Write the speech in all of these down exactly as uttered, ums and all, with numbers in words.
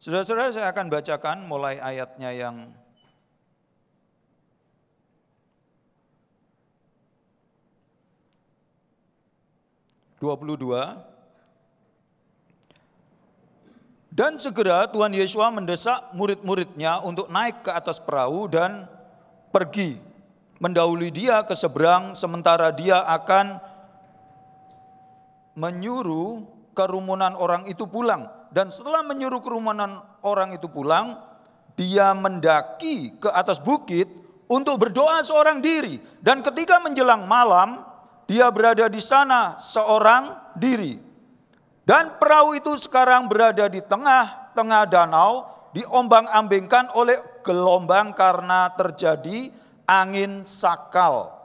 Saudara-saudara, saya akan bacakan mulai ayatnya yang dua puluh dua. Dan segera Tuhan Yesua mendesak murid-muridnya untuk naik ke atas perahu dan pergi mendahului dia ke seberang, sementara dia akan menyuruh kerumunan orang itu pulang. Dan setelah menyuruh kerumunan orang itu pulang, dia mendaki ke atas bukit untuk berdoa seorang diri. Dan ketika menjelang malam, dia berada di sana seorang diri. Dan perahu itu sekarang berada di tengah-tengah danau, diombang-ambingkan oleh gelombang karena terjadi angin sakal.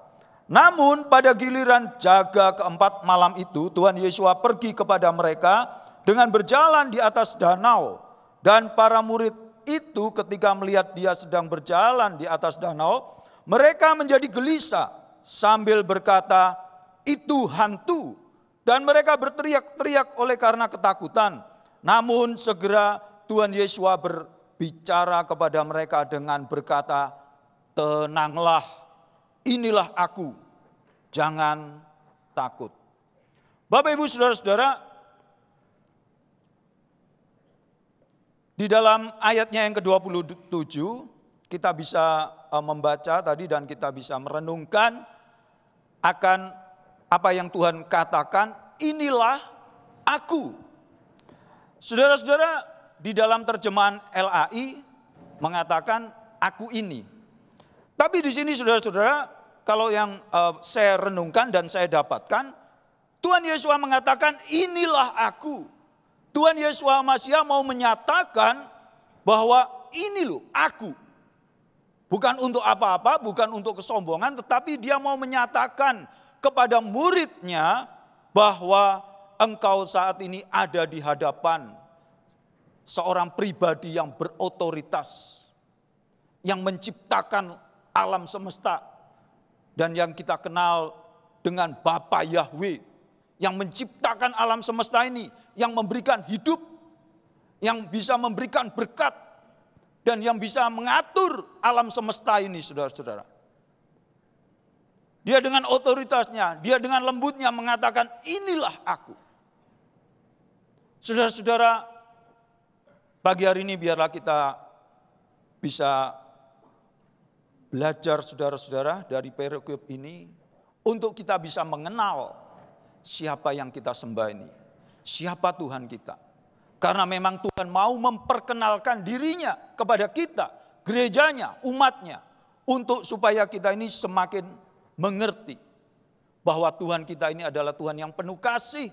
Namun pada giliran jaga keempat malam itu, Tuhan Yesua pergi kepada mereka dengan berjalan di atas danau. Dan para murid itu ketika melihat dia sedang berjalan di atas danau, mereka menjadi gelisah sambil berkata, "Itu hantu." Dan mereka berteriak-teriak oleh karena ketakutan. Namun segera Tuhan Yesua berbicara kepada mereka dengan berkata, "Tenanglah, inilah aku, jangan takut." Bapak, Ibu, Saudara-saudara, di dalam ayatnya yang ke dua puluh tujuh, kita bisa membaca tadi dan kita bisa merenungkan akan apa yang Tuhan katakan, inilah aku. Saudara-saudara, di dalam terjemahan L A I mengatakan aku ini. Tapi di sini saudara-saudara, kalau yang uh, saya renungkan dan saya dapatkan, Tuhan Yesua mengatakan inilah aku. Tuhan Yesua HaMashiach mau menyatakan bahwa ini loh aku. Bukan untuk apa-apa, bukan untuk kesombongan, tetapi dia mau menyatakan kepada muridnya bahwa engkau saat ini ada di hadapan seorang pribadi yang berotoritas, yang menciptakan alam semesta, dan yang kita kenal dengan Bapa Yahweh, yang menciptakan alam semesta ini, yang memberikan hidup, yang bisa memberikan berkat, dan yang bisa mengatur alam semesta ini, saudara-saudara. Dia dengan otoritasnya, dia dengan lembutnya mengatakan, inilah aku. Saudara-saudara, pagi hari ini biarlah kita bisa belajar saudara-saudara dari perikop ini untuk kita bisa mengenal siapa yang kita sembah ini, siapa Tuhan kita. Karena memang Tuhan mau memperkenalkan dirinya kepada kita, gerejanya, umatnya, untuk supaya kita ini semakin mengerti bahwa Tuhan kita ini adalah Tuhan yang penuh kasih.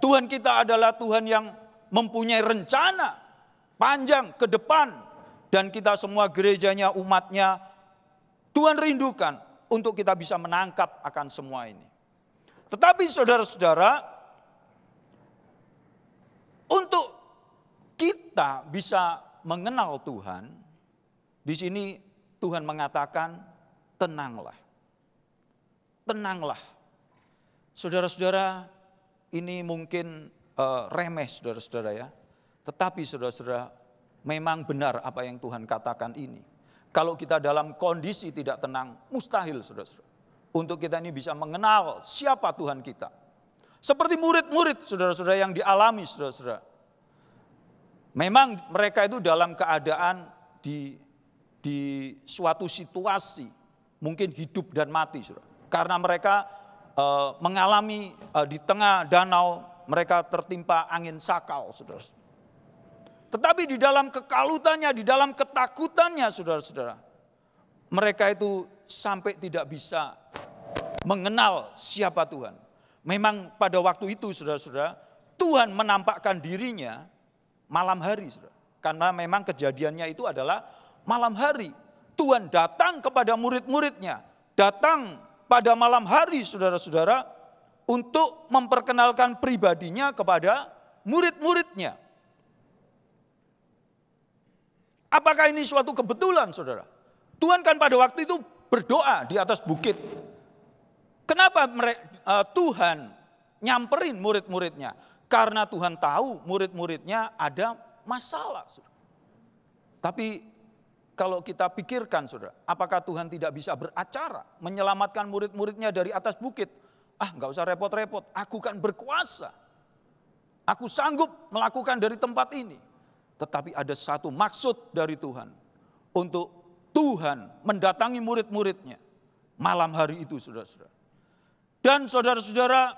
Tuhan kita adalah Tuhan yang mempunyai rencana panjang ke depan. Dan kita semua gerejanya, umatnya, Tuhan rindukan untuk kita bisa menangkap akan semua ini. Tetapi saudara-saudara, untuk kita bisa mengenal Tuhan, di sini Tuhan mengatakan, tenanglah, tenanglah. Saudara-saudara, ini mungkin uh, remeh saudara-saudara ya. Tetapi saudara-saudara, memang benar apa yang Tuhan katakan ini. Kalau kita dalam kondisi tidak tenang, mustahil saudara-saudara untuk kita ini bisa mengenal siapa Tuhan kita. Seperti murid-murid saudara-saudara yang dialami saudara-saudara. Memang mereka itu dalam keadaan di, di suatu situasi. Mungkin hidup dan mati, saudara. Karena mereka e, mengalami e, di tengah danau, mereka tertimpa angin sakal, saudara. Tetapi di dalam kekalutannya, di dalam ketakutannya, saudara-saudara, mereka itu sampai tidak bisa mengenal siapa Tuhan. Memang pada waktu itu, saudara-saudara, Tuhan menampakkan dirinya malam hari, saudara. Karena memang kejadiannya itu adalah malam hari. Tuhan datang kepada murid-muridnya, datang pada malam hari saudara-saudara untuk memperkenalkan pribadinya kepada murid-muridnya. Apakah ini suatu kebetulan saudara? Tuhan kan pada waktu itu berdoa di atas bukit. Kenapa Tuhan nyamperin murid-muridnya? Karena Tuhan tahu murid-muridnya ada masalah. Saudara. Tapi kalau kita pikirkan, saudara, apakah Tuhan tidak bisa beracara, menyelamatkan murid-muridnya dari atas bukit? Ah, nggak usah repot-repot, aku kan berkuasa. Aku sanggup melakukan dari tempat ini. Tetapi ada satu maksud dari Tuhan. Untuk Tuhan mendatangi murid-muridnya malam hari itu, saudara-saudara. Dan saudara-saudara,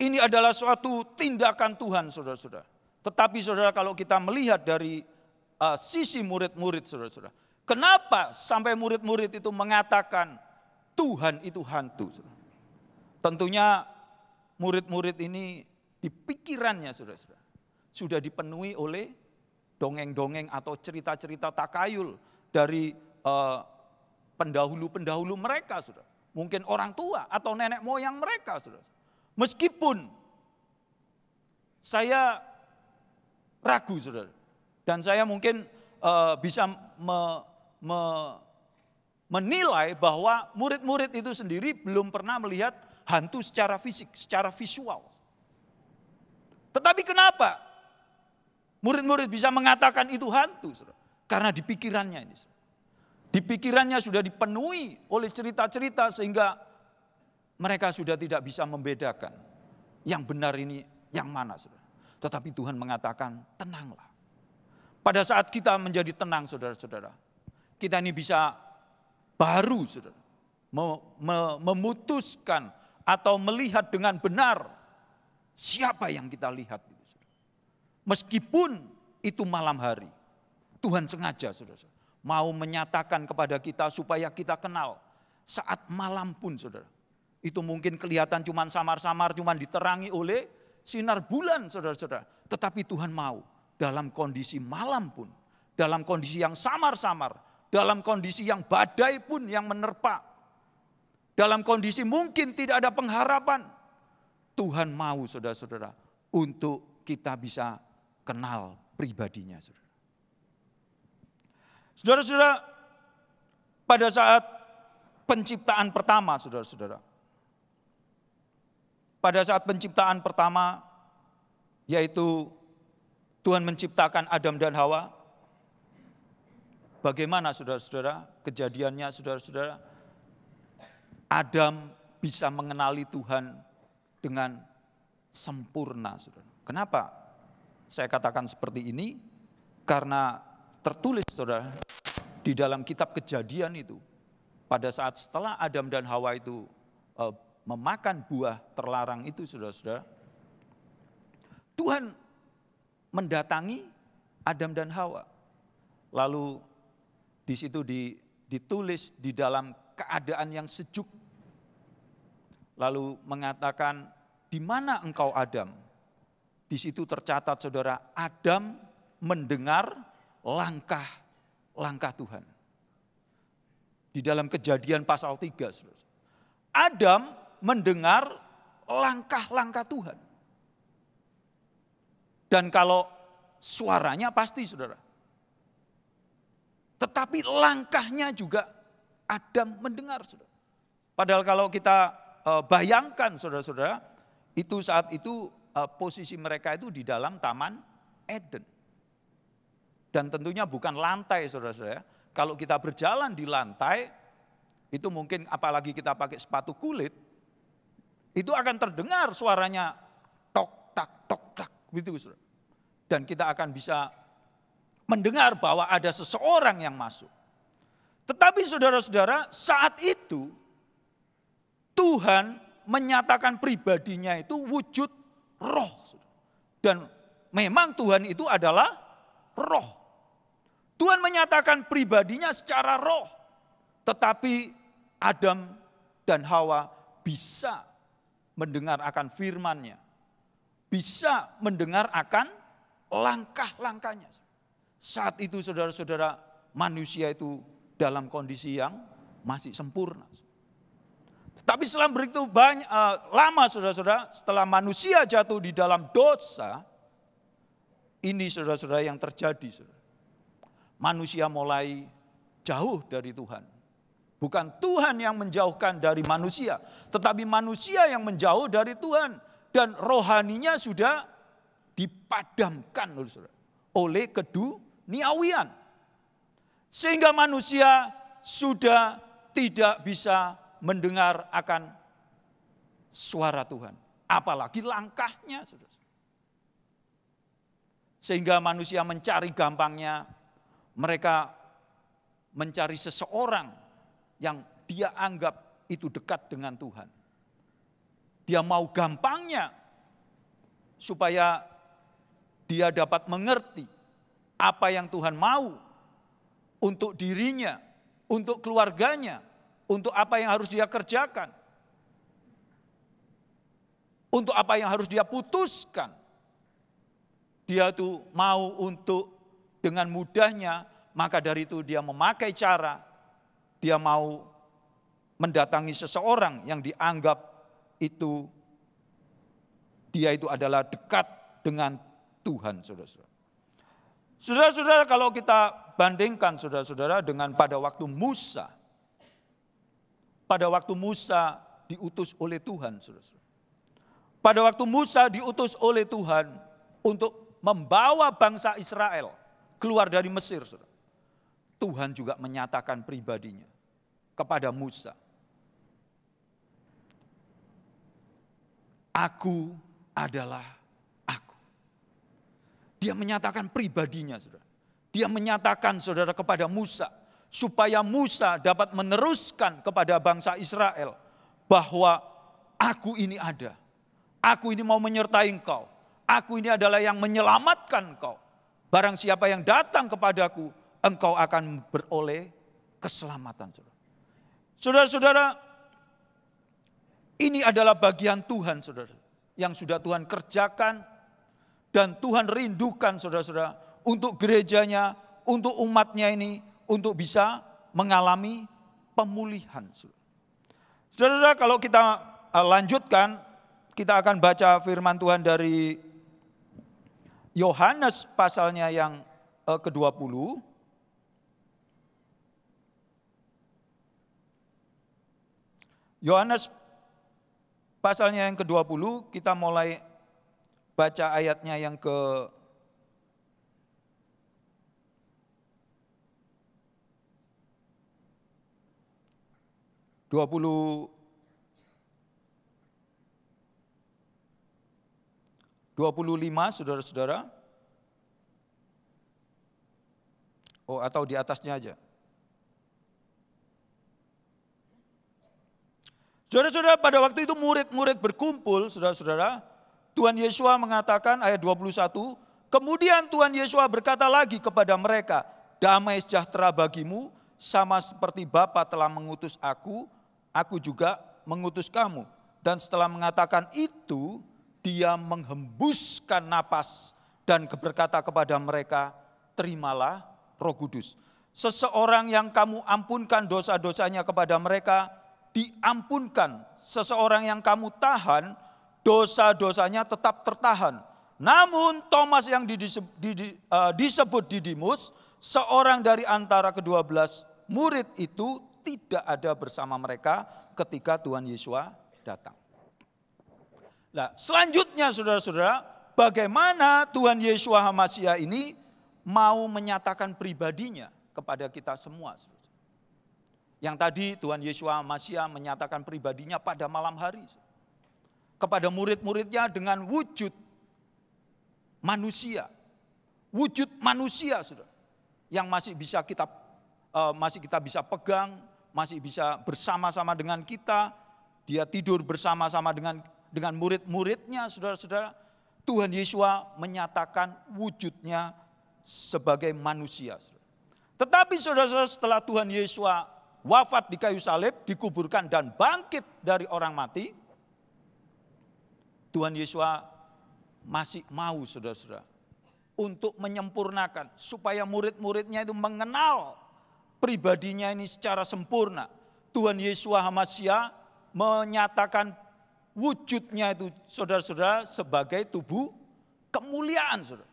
ini adalah suatu tindakan Tuhan, saudara-saudara. Tetapi saudara, kalau kita melihat dari uh, sisi murid-murid, saudara-saudara. Kenapa sampai murid-murid itu mengatakan Tuhan itu hantu? Saudara? Tentunya murid-murid ini di pikirannya, saudara-saudara, sudah dipenuhi oleh dongeng-dongeng atau cerita-cerita takayul dari uh, pendahulu-pendahulu mereka, saudara. Mungkin orang tua atau nenek moyang mereka, saudara. Meskipun saya ragu, saudara, dan saya mungkin uh, bisa me, me, menilai bahwa murid-murid itu sendiri belum pernah melihat hantu secara fisik, secara visual. Tetapi kenapa murid-murid bisa mengatakan itu hantu? Saudara? Karena di pikirannya ini. Saudara. Di pikirannya sudah dipenuhi oleh cerita-cerita sehingga mereka sudah tidak bisa membedakan yang benar ini yang mana. Saudara. Tetapi Tuhan mengatakan tenanglah. Pada saat kita menjadi tenang, saudara-saudara, kita ini bisa baru, saudara, memutuskan atau melihat dengan benar siapa yang kita lihat. Meskipun itu malam hari, Tuhan sengaja, saudara-saudara, mau menyatakan kepada kita supaya kita kenal. Saat malam pun, saudara, itu mungkin kelihatan cuman samar-samar, cuman diterangi oleh sinar bulan, saudara-saudara. Tetapi Tuhan mau dalam kondisi malam pun, dalam kondisi yang samar-samar, dalam kondisi yang badai pun yang menerpa, dalam kondisi mungkin tidak ada pengharapan, Tuhan mau, saudara-saudara, untuk kita bisa kenal pribadinya. Saudara-saudara, pada saat penciptaan pertama, saudara-saudara, pada saat penciptaan pertama, yaitu Tuhan menciptakan Adam dan Hawa, bagaimana, saudara-saudara, kejadiannya, saudara-saudara? Adam bisa mengenali Tuhan dengan sempurna, saudara. Kenapa saya katakan seperti ini? Karena tertulis, saudara, di dalam kitab Kejadian itu, pada saat setelah Adam dan Hawa itu e, memakan buah terlarang itu, saudara-saudara, Tuhan mendatangi Adam dan Hawa. Lalu di situ ditulis di dalam keadaan yang sejuk, lalu mengatakan, di mana engkau Adam? Di situ tercatat, saudara, Adam mendengar langkah-langkah Tuhan. Di dalam Kejadian pasal tiga, saudara, Adam mendengar langkah-langkah Tuhan. Dan kalau suaranya pasti, saudara. Tetapi langkahnya juga Adam mendengar, saudara. Padahal kalau kita bayangkan, saudara-saudara, itu saat itu posisi mereka itu di dalam Taman Eden. Dan tentunya bukan lantai, saudara-saudara. Kalau kita berjalan di lantai, itu mungkin apalagi kita pakai sepatu kulit, itu akan terdengar suaranya tok, tak, tok, tak, gitu, saudara. Dan kita akan bisa mendengar bahwa ada seseorang yang masuk. Tetapi saudara-saudara, saat itu Tuhan menyatakan pribadinya itu wujud roh. Dan memang Tuhan itu adalah roh. Tuhan menyatakan pribadinya secara roh. Tetapi Adam dan Hawa bisa mendengar akan firman-Nya. Bisa mendengar akan langkah-langkahnya. Saat itu saudara-saudara, manusia itu dalam kondisi yang masih sempurna. Tapi setelah begitu banyak uh, lama, saudara-saudara, setelah manusia jatuh di dalam dosa, ini saudara-saudara yang terjadi. Saudara. Manusia mulai jauh dari Tuhan. Bukan Tuhan yang menjauhkan dari manusia, tetapi manusia yang menjauh dari Tuhan. dan rohaninya sudah dipadamkan oleh keduniawian. Sehingga manusia sudah tidak bisa mendengar akan suara Tuhan. Apalagi langkahnya. Sehingga manusia mencari gampangnya, mereka mencari seseorang yang dia anggap itu dekat dengan Tuhan. Dia mau gampangnya supaya dia dapat mengerti apa yang Tuhan mau untuk dirinya, untuk keluarganya, untuk apa yang harus dia kerjakan, untuk apa yang harus dia putuskan. Dia tuh mau untuk dengan mudahnya, maka dari itu dia memakai cara, dia mau mendatangi seseorang yang dianggap itu dia itu adalah dekat dengan Tuhan, saudara-saudara. Saudara-saudara, kalau kita bandingkan saudara-saudara dengan pada waktu Musa, pada waktu Musa diutus oleh Tuhan, saudara-saudara. Pada waktu Musa diutus oleh Tuhan untuk membawa bangsa Israel keluar dari Mesir, saudara. Tuhan juga menyatakan pribadinya kepada Musa. Aku adalah aku. Dia menyatakan pribadinya, saudara. Dia menyatakan, saudara, kepada Musa, supaya Musa dapat meneruskan kepada bangsa Israel bahwa aku ini ada. Aku ini mau menyertai engkau. Aku ini adalah yang menyelamatkan engkau. Barang siapa yang datang kepadaku, engkau akan beroleh keselamatan, saudara. Saudara-saudara, ini adalah bagian Tuhan, saudara, yang sudah Tuhan kerjakan dan Tuhan rindukan, saudara-saudara, untuk gerejanya, untuk umatnya ini, untuk bisa mengalami pemulihan. Saudara-saudara, kalau kita lanjutkan, kita akan baca firman Tuhan dari Yohanes pasalnya yang kedua puluh. Yohanes pasalnya yang kedua puluh, kita mulai baca ayatnya yang ke dua puluh, dua puluh lima, saudara-saudara. Oh, atau di atasnya aja. Saudara-saudara, pada waktu itu murid-murid berkumpul, saudara-saudara, Tuhan Yeshua mengatakan, ayat dua puluh satu, kemudian Tuhan Yeshua berkata lagi kepada mereka, damai sejahtera bagimu, sama seperti Bapa telah mengutus aku, aku juga mengutus kamu. Dan setelah mengatakan itu, dia menghembuskan napas dan berkata kepada mereka, terimalah Roh Kudus. Seseorang yang kamu ampunkan dosa-dosanya kepada mereka, diampunkan. Seseorang yang kamu tahan, dosa-dosanya tetap tertahan. Namun Thomas yang didisebut, didis, uh, disebut Didimus, seorang dari antara kedua belas murid itu tidak ada bersama mereka ketika Tuhan Yeshua datang. Nah, selanjutnya saudara-saudara, bagaimana Tuhan Yeshua HaMashiach ini mau menyatakan pribadinya kepada kita semua. Yang tadi Tuhan Yeshua HaMashiach menyatakan pribadinya pada malam hari kepada murid-muridnya dengan wujud manusia, wujud manusia, saudara, yang masih bisa kita uh, masih kita bisa pegang, masih bisa bersama-sama dengan kita. Dia tidur bersama-sama dengan dengan murid-muridnya, saudara-saudara. Tuhan Yeshua menyatakan wujudnya sebagai manusia. Saudara. Tetapi saudara-saudara, setelah Tuhan Yeshua wafat di kayu salib, dikuburkan dan bangkit dari orang mati, Tuhan Yeshua masih mau, saudara-saudara, untuk menyempurnakan supaya murid-muridnya itu mengenal pribadinya ini secara sempurna. Tuhan Yeshua HaMashiach menyatakan wujudnya itu, saudara-saudara, sebagai tubuh kemuliaan, saudara.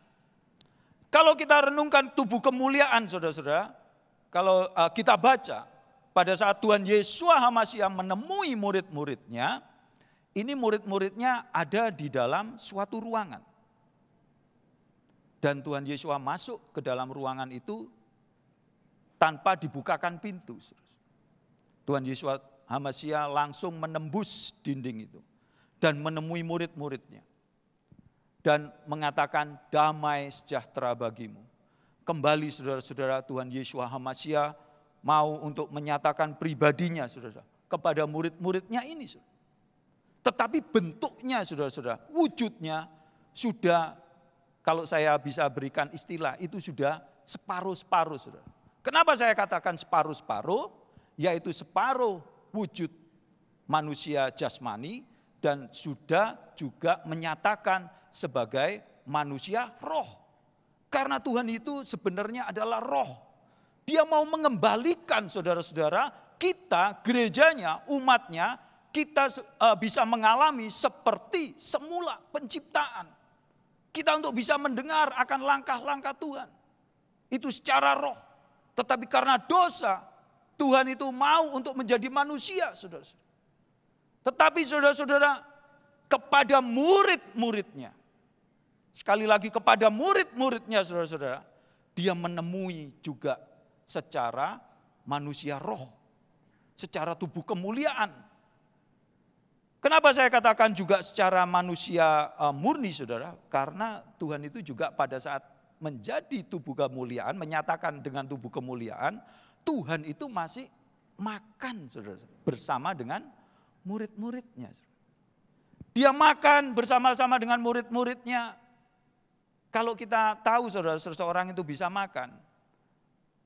Kalau kita renungkan tubuh kemuliaan, saudara-saudara, kalau uh, kita baca, pada saat Tuhan Yeshua HaMashiach menemui murid-muridnya, Ini murid-muridnya ada di dalam suatu ruangan. Dan Tuhan Yesua masuk ke dalam ruangan itu tanpa dibukakan pintu. Tuhan Yesua HaMashiach langsung menembus dinding itu dan menemui murid-muridnya. Dan mengatakan, damai sejahtera bagimu. Kembali saudara-saudara, Tuhan Yeshua HaMashiach mau untuk menyatakan pribadinya saudara kepada murid-muridnya ini. Saudara. Tetapi bentuknya saudara-saudara, wujudnya sudah, kalau saya bisa berikan istilah, itu sudah separuh-separuh. Saudara. Kenapa saya katakan separuh-separuh? Yaitu separuh wujud manusia jasmani dan sudah juga menyatakan sebagai manusia roh. Karena Tuhan itu sebenarnya adalah roh. Dia mau mengembalikan saudara-saudara, kita gerejanya, umatnya, kita bisa mengalami seperti semula penciptaan. Kita untuk bisa mendengar akan langkah-langkah Tuhan. Itu secara roh. Tetapi karena dosa, Tuhan itu mau untuk menjadi manusia, saudara-saudara. Tetapi saudara-saudara, kepada murid-muridnya, sekali lagi kepada murid-muridnya saudara-saudara, dia menemui juga secara manusia roh, secara tubuh kemuliaan. Kenapa saya katakan juga secara manusia murni saudara? Karena Tuhan itu juga pada saat menjadi tubuh kemuliaan, menyatakan dengan tubuh kemuliaan, Tuhan itu masih makan saudara-saudara bersama dengan murid-muridnya. Dia makan bersama-sama dengan murid-muridnya. Kalau kita tahu saudara, seseorang itu bisa makan.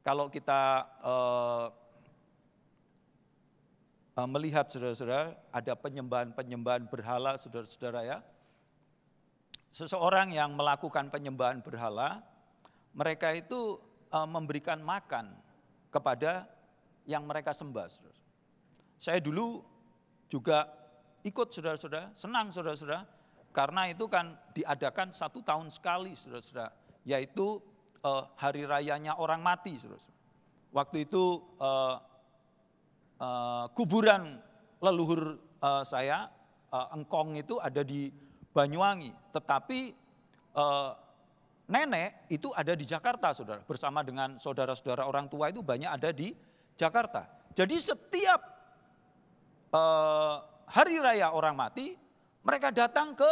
Kalau kita eh, melihat saudara-saudara, ada penyembahan-penyembahan berhala saudara-saudara ya. Seseorang yang melakukan penyembahan berhala, mereka itu eh, memberikan makan kepada yang mereka sembah. Saudara. Saya dulu juga ikut saudara-saudara, senang saudara-saudara. Karena itu kan diadakan satu tahun sekali, saudara-saudara, yaitu eh, hari rayanya orang mati, saudara-saudara. Waktu itu eh, eh, kuburan leluhur eh, saya, eh, engkong itu ada di Banyuwangi, tetapi eh, nenek itu ada di Jakarta, saudara. Bersama dengan saudara-saudara orang tua itu banyak ada di Jakarta. Jadi setiap eh, hari raya orang mati, mereka datang ke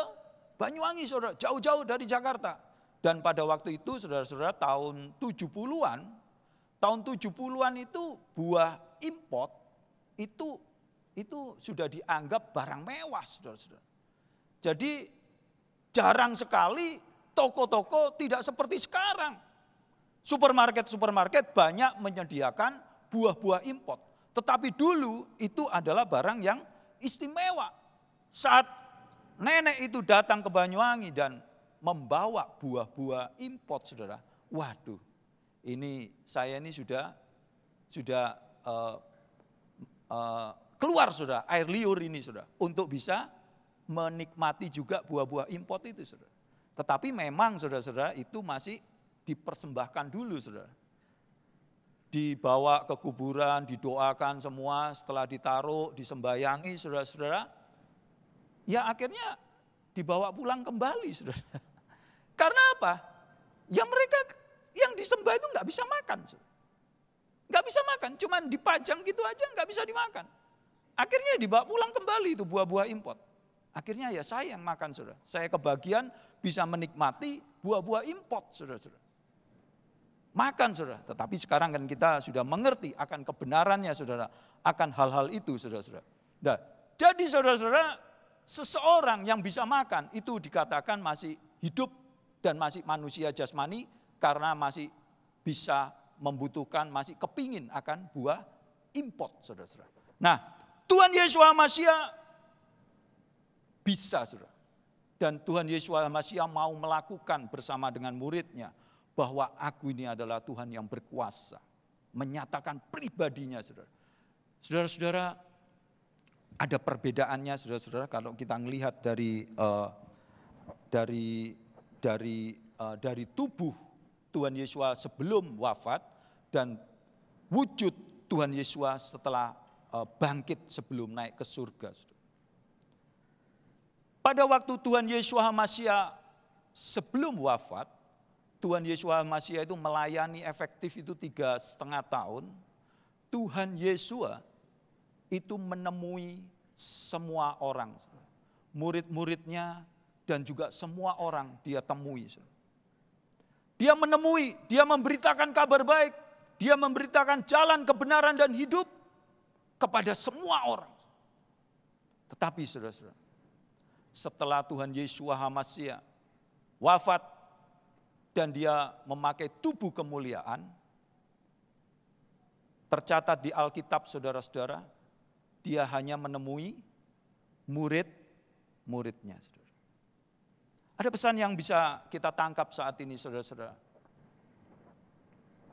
Banyuwangi, saudara, jauh-jauh dari Jakarta. Dan pada waktu itu, saudara-saudara, tahun tujuh puluhan, tahun tujuh puluhan itu buah import itu itu sudah dianggap barang mewah, saudara-saudara. Jadi jarang sekali toko-toko, tidak seperti sekarang. Supermarket-supermarket banyak menyediakan buah-buah import. Tetapi dulu itu adalah barang yang istimewa. Saat nenek itu datang ke Banyuwangi dan membawa buah-buah import, saudara. Waduh, ini saya ini sudah sudah uh, uh, keluar, saudara, air liur ini, saudara, untuk bisa menikmati juga buah-buah import itu, saudara. Tetapi memang, saudara-saudara, itu masih dipersembahkan dulu, saudara. Dibawa ke kuburan, didoakan semua, setelah ditaruh, disembayangi, saudara-saudara. Ya akhirnya dibawa pulang kembali, saudara. Karena apa? Ya mereka yang disembah itu nggak bisa makan, saudara. Nggak bisa makan, cuman dipajang gitu aja nggak bisa dimakan. Akhirnya dibawa pulang kembali itu buah-buah import. Akhirnya ya saya yang makan, saudara. Saya kebagian bisa menikmati buah-buah import, saudara-saudara. Makan, saudara. Tetapi sekarang kan kita sudah mengerti akan kebenarannya, saudara. Akan hal-hal itu, saudara-saudara. Nah, jadi saudara-saudara, seseorang yang bisa makan itu dikatakan masih hidup dan masih manusia jasmani karena masih bisa membutuhkan, masih kepingin akan buah import, saudara-saudara. Nah, Tuhan Yeshua HaMashiach bisa, saudara. Dan Tuhan Yeshua HaMashiach mau melakukan bersama dengan muridnya bahwa aku ini adalah Tuhan yang berkuasa, menyatakan pribadinya, saudara. Saudara-saudara, ada perbedaannya, saudara-saudara, kalau kita melihat dari uh, dari dari uh, dari tubuh Tuhan Yeshua sebelum wafat dan wujud Tuhan Yeshua setelah uh, bangkit sebelum naik ke surga. Saudara. Pada waktu Tuhan Yeshua HaMashiach sebelum wafat, Tuhan Yeshua HaMashiach itu melayani efektif itu tiga setengah tahun. Tuhan Yeshua itu menemui semua orang, murid-muridnya dan juga semua orang dia temui. Dia menemui, dia memberitakan kabar baik, dia memberitakan jalan kebenaran dan hidup kepada semua orang. Tetapi saudara-saudara, setelah Tuhan Yeshua HaMashiach wafat dan dia memakai tubuh kemuliaan, tercatat di Alkitab saudara-saudara, dia hanya menemui murid-muridnya. Ada pesan yang bisa kita tangkap saat ini saudara-saudara.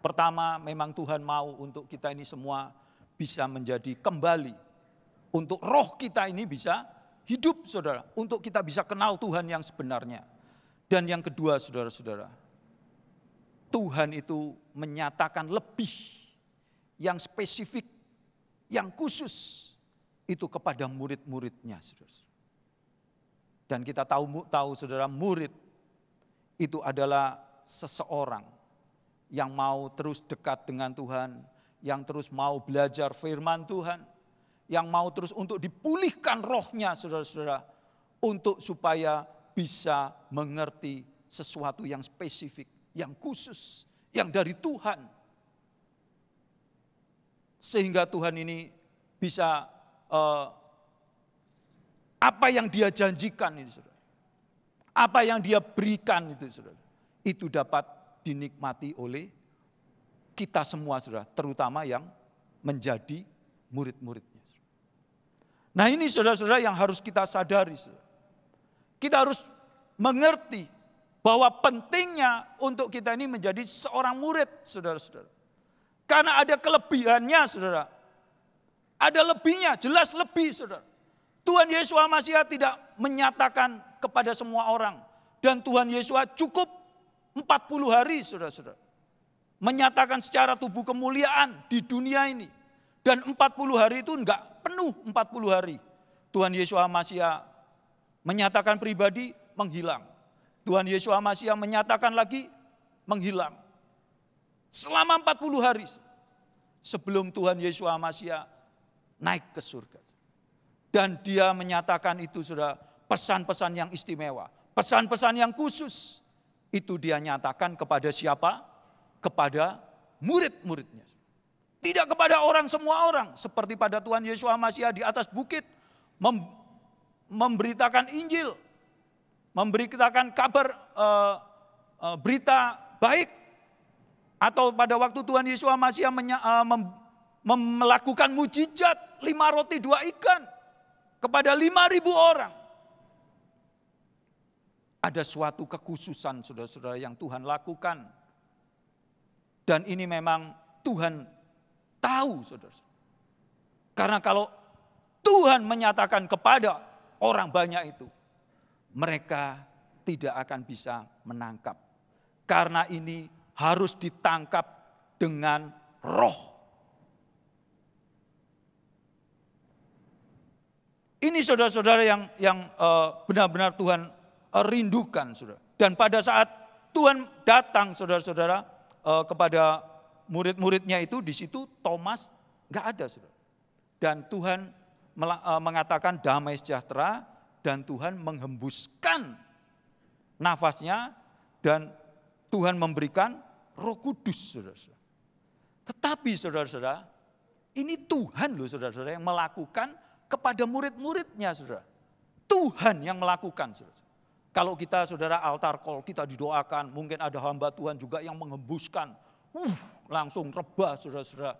Pertama, memang Tuhan mau untuk kita ini semua bisa menjadi kembali, untuk roh kita ini bisa hidup saudara, untuk kita bisa kenal Tuhan yang sebenarnya. Dan yang kedua saudara-saudara, Tuhan itu menyatakan lebih yang spesifik, yang khusus itu kepada murid-muridnya saudara-saudara. Dan kita tahu tahu saudara, murid itu adalah seseorang yang mau terus dekat dengan Tuhan, yang terus mau belajar firman Tuhan, yang mau terus untuk dipulihkan rohnya saudara-saudara, untuk supaya bisa mengerti sesuatu yang spesifik, yang khusus, yang dari Tuhan. Sehingga Tuhan ini bisa eh, apa yang dia janjikan ini saudara, apa yang dia berikan itu saudara, itu dapat dinikmati oleh kita semua saudara, terutama yang menjadi murid-muridnya. Nah ini saudara-saudara yang harus kita sadari. Saudara. Kita harus mengerti bahwa pentingnya untuk kita ini menjadi seorang murid saudara-saudara. Karena ada kelebihannya saudara. Ada lebihnya, jelas lebih saudara. Tuhan Yesus HaMashiach tidak menyatakan kepada semua orang. Dan Tuhan Yesus cukup empat puluh hari saudara-saudara. Menyatakan secara tubuh kemuliaan di dunia ini. Dan empat puluh hari itu enggak penuh empat puluh hari. Tuhan Yesus HaMashiach menyatakan pribadi, menghilang. Tuhan Yesus HaMashiach menyatakan lagi, menghilang. Selama empat puluh hari sebelum Tuhan Yesus HaMashiach naik ke surga. Dan dia menyatakan itu sudah pesan-pesan yang istimewa, pesan-pesan yang khusus. Itu dia nyatakan kepada siapa? Kepada murid-muridnya. Tidak kepada orang semua orang, seperti pada Tuhan Yesus HaMashiach di atas bukit mem, memberitakan Injil, memberitakan kabar e, e, berita baik, atau pada waktu Tuhan Yesus HaMashiach menya, e, mem, mem, melakukan mujizat lima roti dua ikan kepada lima ribu orang. Ada suatu kekhususan saudara-saudara yang Tuhan lakukan, dan ini memang Tuhan tahu saudara, karena kalau Tuhan menyatakan kepada orang banyak itu, mereka tidak akan bisa menangkap. Karena ini harus ditangkap dengan roh. Ini saudara-saudara yang yang uh, benar-benar Tuhan uh, rindukan, saudara. Dan pada saat Tuhan datang, saudara-saudara uh, kepada murid-muridnya itu, di situ Thomas nggak ada, saudara. Dan Tuhan mengatakan damai sejahtera, dan Tuhan menghembuskan nafasnya, dan Tuhan memberikan Roh Kudus, saudara-saudara. Tetapi saudara-saudara, ini Tuhan loh saudara-saudara yang melakukan kepada murid-muridnya, saudara. Tuhan yang melakukan, saudara. Kalau kita saudara altar call, kita didoakan, mungkin ada hamba Tuhan juga yang menghembuskan. Uh, langsung rebah saudara-saudara.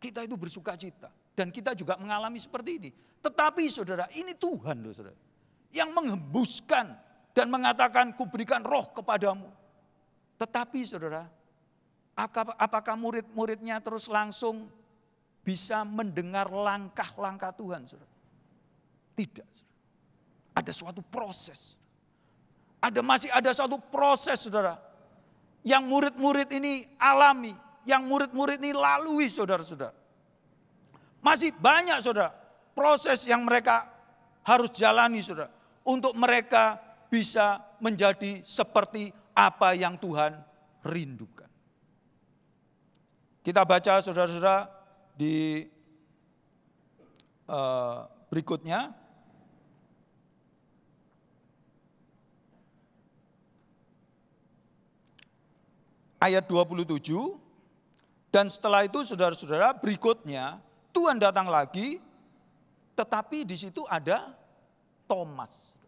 Kita itu bersuka cita. Dan kita juga mengalami seperti ini. Tetapi saudara, ini Tuhan loh saudara, yang menghembuskan dan mengatakan kuberikan roh kepadamu. Tetapi saudara, apakah murid-muridnya terus langsung bisa mendengar langkah-langkah Tuhan saudara? Tidak saudara. Ada suatu proses. Ada masih ada suatu proses saudara, yang murid-murid ini alami, yang murid-murid ini lalui saudara-saudara. Masih banyak saudara, proses yang mereka harus jalani saudara, untuk mereka bisa menjadi seperti apa yang Tuhan rindukan. Kita baca saudara-saudara di uh, berikutnya. Ayat dua puluh tujuh, dan setelah itu saudara-saudara berikutnya Tuhan datang lagi, tetapi di situ ada Thomas.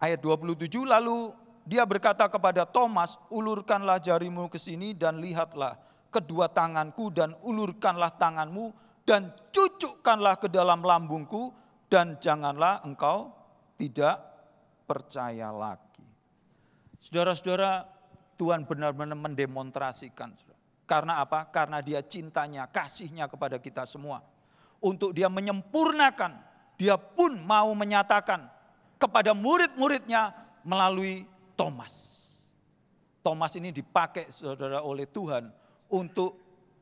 Ayat dua puluh tujuh, lalu dia berkata kepada Thomas, ulurkanlah jarimu ke sini dan lihatlah kedua tanganku dan ulurkanlah tanganmu dan cucukkanlah ke dalam lambungku dan janganlah engkau tidak percaya lagi. Saudara-saudara, Tuhan benar-benar mendemonstrasikan. Karena apa? Karena dia cintanya, kasihnya kepada kita semua. Untuk dia menyempurnakan, dia pun mau menyatakan kepada murid-muridnya melalui Thomas. Thomas ini dipakai saudara oleh Tuhan untuk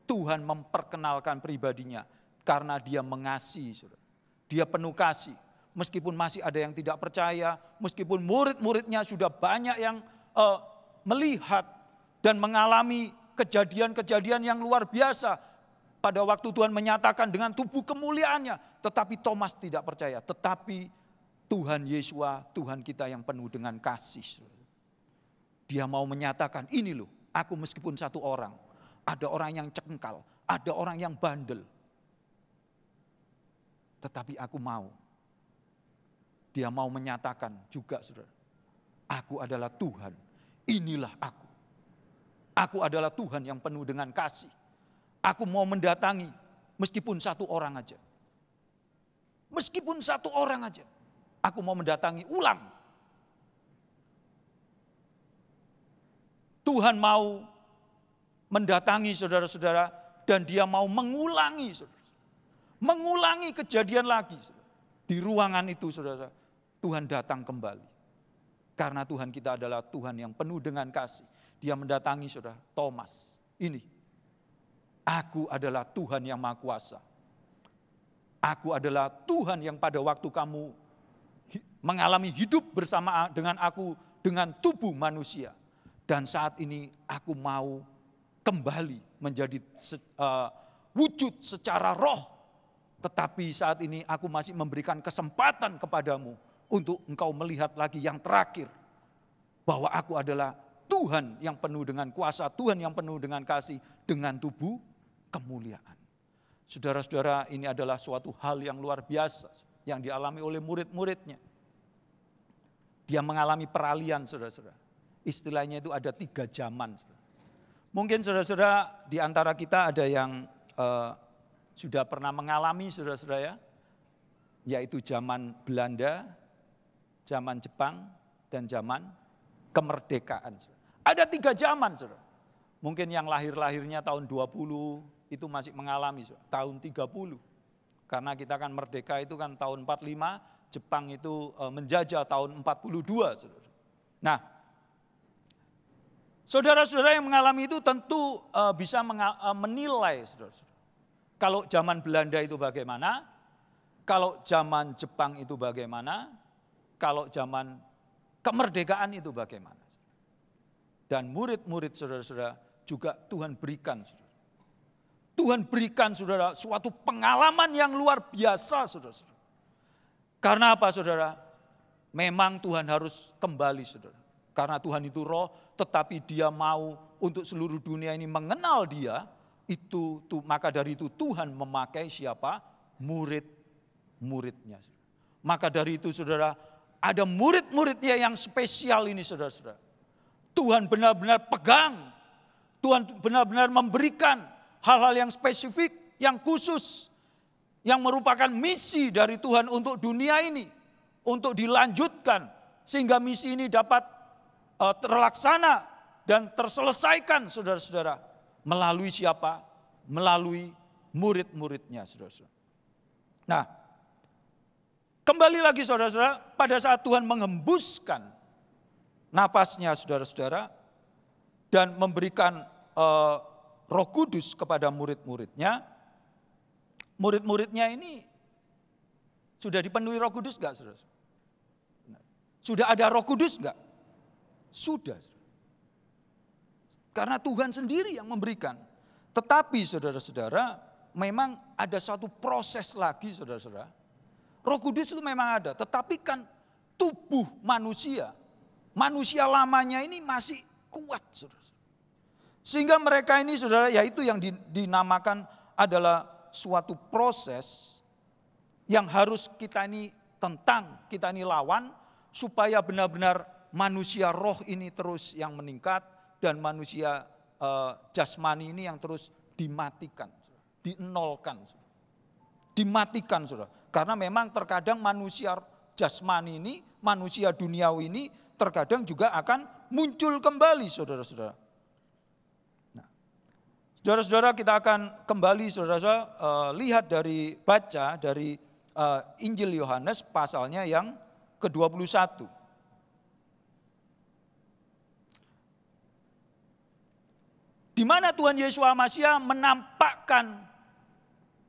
Tuhan memperkenalkan pribadinya. Karena dia mengasihi, saudara. Dia penuh kasih. Meskipun masih ada yang tidak percaya, meskipun murid-muridnya sudah banyak yang uh, melihat dan mengalami kejadian-kejadian yang luar biasa pada waktu Tuhan menyatakan dengan tubuh kemuliaannya, tetapi Thomas tidak percaya. Tetapi Tuhan Yeshua, Tuhan kita yang penuh dengan kasih, dia mau menyatakan, ini loh, aku meskipun satu orang, ada orang yang cengkal, ada orang yang bandel, tetapi aku mau. Dia mau menyatakan juga, saudara, aku adalah Tuhan. Inilah aku. Aku adalah Tuhan yang penuh dengan kasih. Aku mau mendatangi meskipun satu orang aja. Meskipun satu orang aja. Aku mau mendatangi ulang. Tuhan mau mendatangi saudara-saudara dan dia mau mengulangi. Saudara. Mengulangi kejadian lagi. Saudara. Di ruangan itu saudara-saudara, Tuhan datang kembali. Karena Tuhan kita adalah Tuhan yang penuh dengan kasih. Dia mendatangi saudara Thomas. Ini, aku adalah Tuhan yang Maha Kuasa. Aku adalah Tuhan yang pada waktu kamu mengalami hidup bersama dengan aku, dengan tubuh manusia. Dan saat ini aku mau kembali menjadi se, uh, wujud secara roh. Tetapi saat ini aku masih memberikan kesempatan kepadamu. Untuk engkau melihat lagi yang terakhir. Bahwa aku adalah Tuhan yang penuh dengan kuasa. Tuhan yang penuh dengan kasih. Dengan tubuh kemuliaan. Saudara-saudara, ini adalah suatu hal yang luar biasa. Yang dialami oleh murid-muridnya. Dia mengalami peralihan, saudara-saudara. Istilahnya itu ada tiga zaman. Saudara. Mungkin saudara-saudara di antara kita ada yang eh, sudah pernah mengalami, saudara-saudara ya. Yaitu zaman Belanda. Zaman Jepang dan zaman kemerdekaan. Ada tiga zaman. Saudara. Mungkin yang lahir-lahirnya tahun dua puluh itu masih mengalami. Saudara. Tahun tiga puluh. Karena kita kan merdeka itu kan tahun empat puluh lima, Jepang itu menjajah tahun empat puluh dua. Saudara. Nah, saudara-saudara yang mengalami itu tentu bisa menilai. Saudara. Kalau zaman Belanda itu bagaimana, kalau zaman Jepang itu bagaimana, kalau zaman kemerdekaan itu bagaimana. Dan murid-murid saudara-saudara juga Tuhan berikan. Saudara. Tuhan berikan saudara suatu pengalaman yang luar biasa saudara-saudara. Karena apa saudara? Memang Tuhan harus kembali saudara. Karena Tuhan itu roh, tetapi dia mau untuk seluruh dunia ini mengenal dia. Itu, itu maka dari itu Tuhan memakai siapa? Murid-muridnya. Maka dari itu saudara, ada murid-muridnya yang spesial ini saudara-saudara. Tuhan benar-benar pegang. Tuhan benar-benar memberikan hal-hal yang spesifik, yang khusus. Yang merupakan misi dari Tuhan untuk dunia ini. Untuk dilanjutkan. Sehingga misi ini dapat uh, terlaksana dan terselesaikan saudara-saudara. Melalui siapa? Melalui murid-muridnya saudara-saudara. Nah. Kembali lagi saudara-saudara, pada saat Tuhan menghembuskan napasnya saudara-saudara dan memberikan eh, Roh Kudus kepada murid-muridnya, murid-muridnya ini sudah dipenuhi Roh Kudus enggak saudara? Sudah ada Roh Kudus enggak? Sudah. Karena Tuhan sendiri yang memberikan. Tetapi saudara-saudara, memang ada satu proses lagi saudara-saudara. Roh Kudus itu memang ada, tetapi kan tubuh manusia, manusia lamanya ini masih kuat saudara. Sehingga mereka ini saudara, yaitu yang dinamakan adalah suatu proses yang harus kita ini tentang, kita ini lawan, supaya benar-benar manusia roh ini terus yang meningkat, dan manusia eh, jasmani ini yang terus dimatikan, dienolkan, dimatikan saudara. Karena memang terkadang manusia jasmani ini, manusia duniawi ini terkadang juga akan muncul kembali saudara-saudara. Saudara-saudara, kita akan kembali saudara-saudara uh, lihat dari baca dari uh, Injil Yohanes pasalnya yang ke dua puluh satu. Di mana Tuhan Yesus HaMashiach menampakkan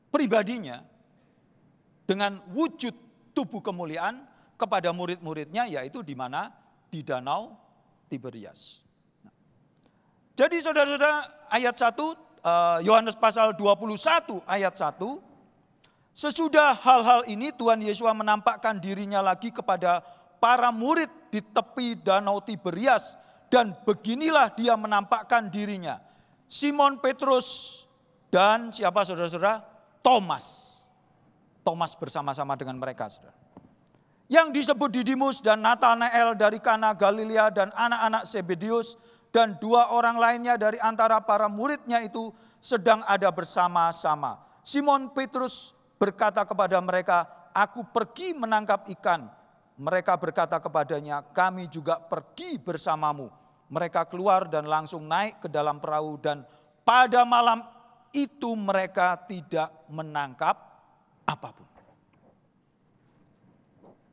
pribadinya dengan wujud tubuh kemuliaan kepada murid-muridnya, yaitu di mana? Di Danau Tiberias. Jadi saudara-saudara, ayat satu, Yohanes pasal dua puluh satu ayat satu. Sesudah hal-hal ini Tuhan Yesus menampakkan dirinya lagi kepada para murid di tepi Danau Tiberias. Dan beginilah dia menampakkan dirinya. Simon Petrus dan siapa saudara-saudara? Thomas. Thomas bersama-sama dengan mereka saudara. Yang disebut Didimus dan Nathanael dari Kana Galilea dan anak-anak Sebedeus. Dan dua orang lainnya dari antara para muridnya itu sedang ada bersama-sama. Simon Petrus berkata kepada mereka, "Aku pergi menangkap ikan." Mereka berkata kepadanya, "Kami juga pergi bersamamu." Mereka keluar dan langsung naik ke dalam perahu. Dan pada malam itu mereka tidak menangkap apapun.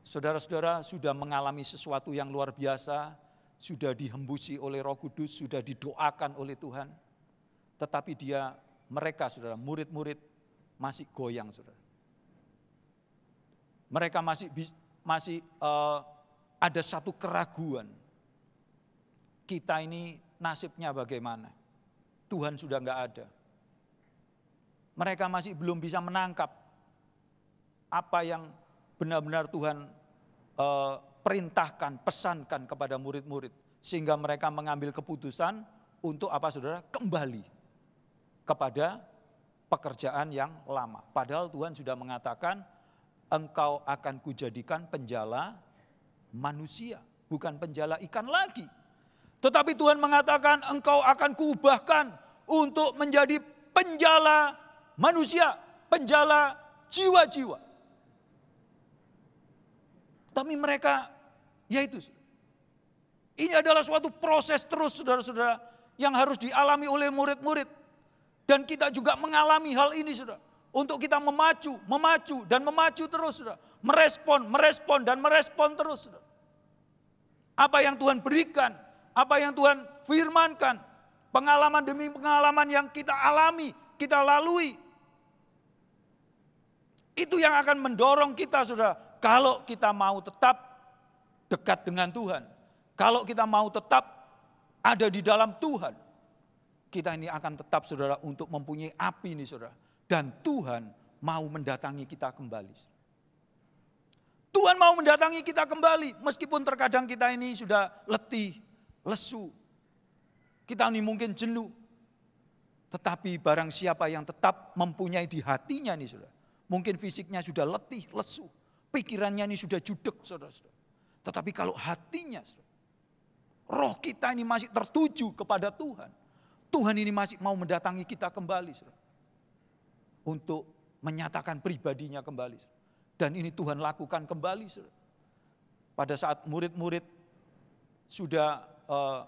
Saudara-saudara, sudah mengalami sesuatu yang luar biasa. Sudah dihembusi oleh Roh Kudus, sudah didoakan oleh Tuhan. Tetapi dia, mereka saudara, murid-murid masih goyang saudara. Mereka masih masih uh, ada satu keraguan. Kita ini nasibnya bagaimana? Tuhan sudah nggak ada. Mereka masih belum bisa menangkap apa yang benar-benar Tuhan uh, perintahkan, pesankan kepada murid-murid. Sehingga mereka mengambil keputusan untuk apa saudara? Kembali kepada pekerjaan yang lama. Padahal Tuhan sudah mengatakan, engkau akan kujadikan penjala manusia. Bukan penjala ikan lagi. Tetapi Tuhan mengatakan, engkau akan kuubahkan untuk menjadi penjala manusia. Penjala jiwa-jiwa. Tapi mereka, yaitu ini adalah suatu proses terus saudara-saudara yang harus dialami oleh murid-murid. Dan kita juga mengalami hal ini saudara. Untuk kita memacu, memacu, dan memacu terus saudara. Merespon, merespon, dan merespon terus saudara. Apa yang Tuhan berikan, apa yang Tuhan firmankan. Pengalaman demi pengalaman yang kita alami, kita lalui. Itu yang akan mendorong kita saudara. Kalau kita mau tetap dekat dengan Tuhan, kalau kita mau tetap ada di dalam Tuhan, kita ini akan tetap saudara untuk mempunyai api ini saudara. Dan Tuhan mau mendatangi kita kembali. Tuhan mau mendatangi kita kembali, meskipun terkadang kita ini sudah letih, lesu. Kita ini mungkin jenuh. Tetapi barang siapa yang tetap mempunyai di hatinya ini saudara, mungkin fisiknya sudah letih, lesu. Pikirannya ini sudah judek, saudara-saudara. Tetapi kalau hatinya, saudara, roh kita ini masih tertuju kepada Tuhan. Tuhan ini masih mau mendatangi kita kembali, saudara. Untuk menyatakan pribadinya kembali. Saudara. Dan ini Tuhan lakukan kembali, saudara. Pada saat murid-murid sudah uh,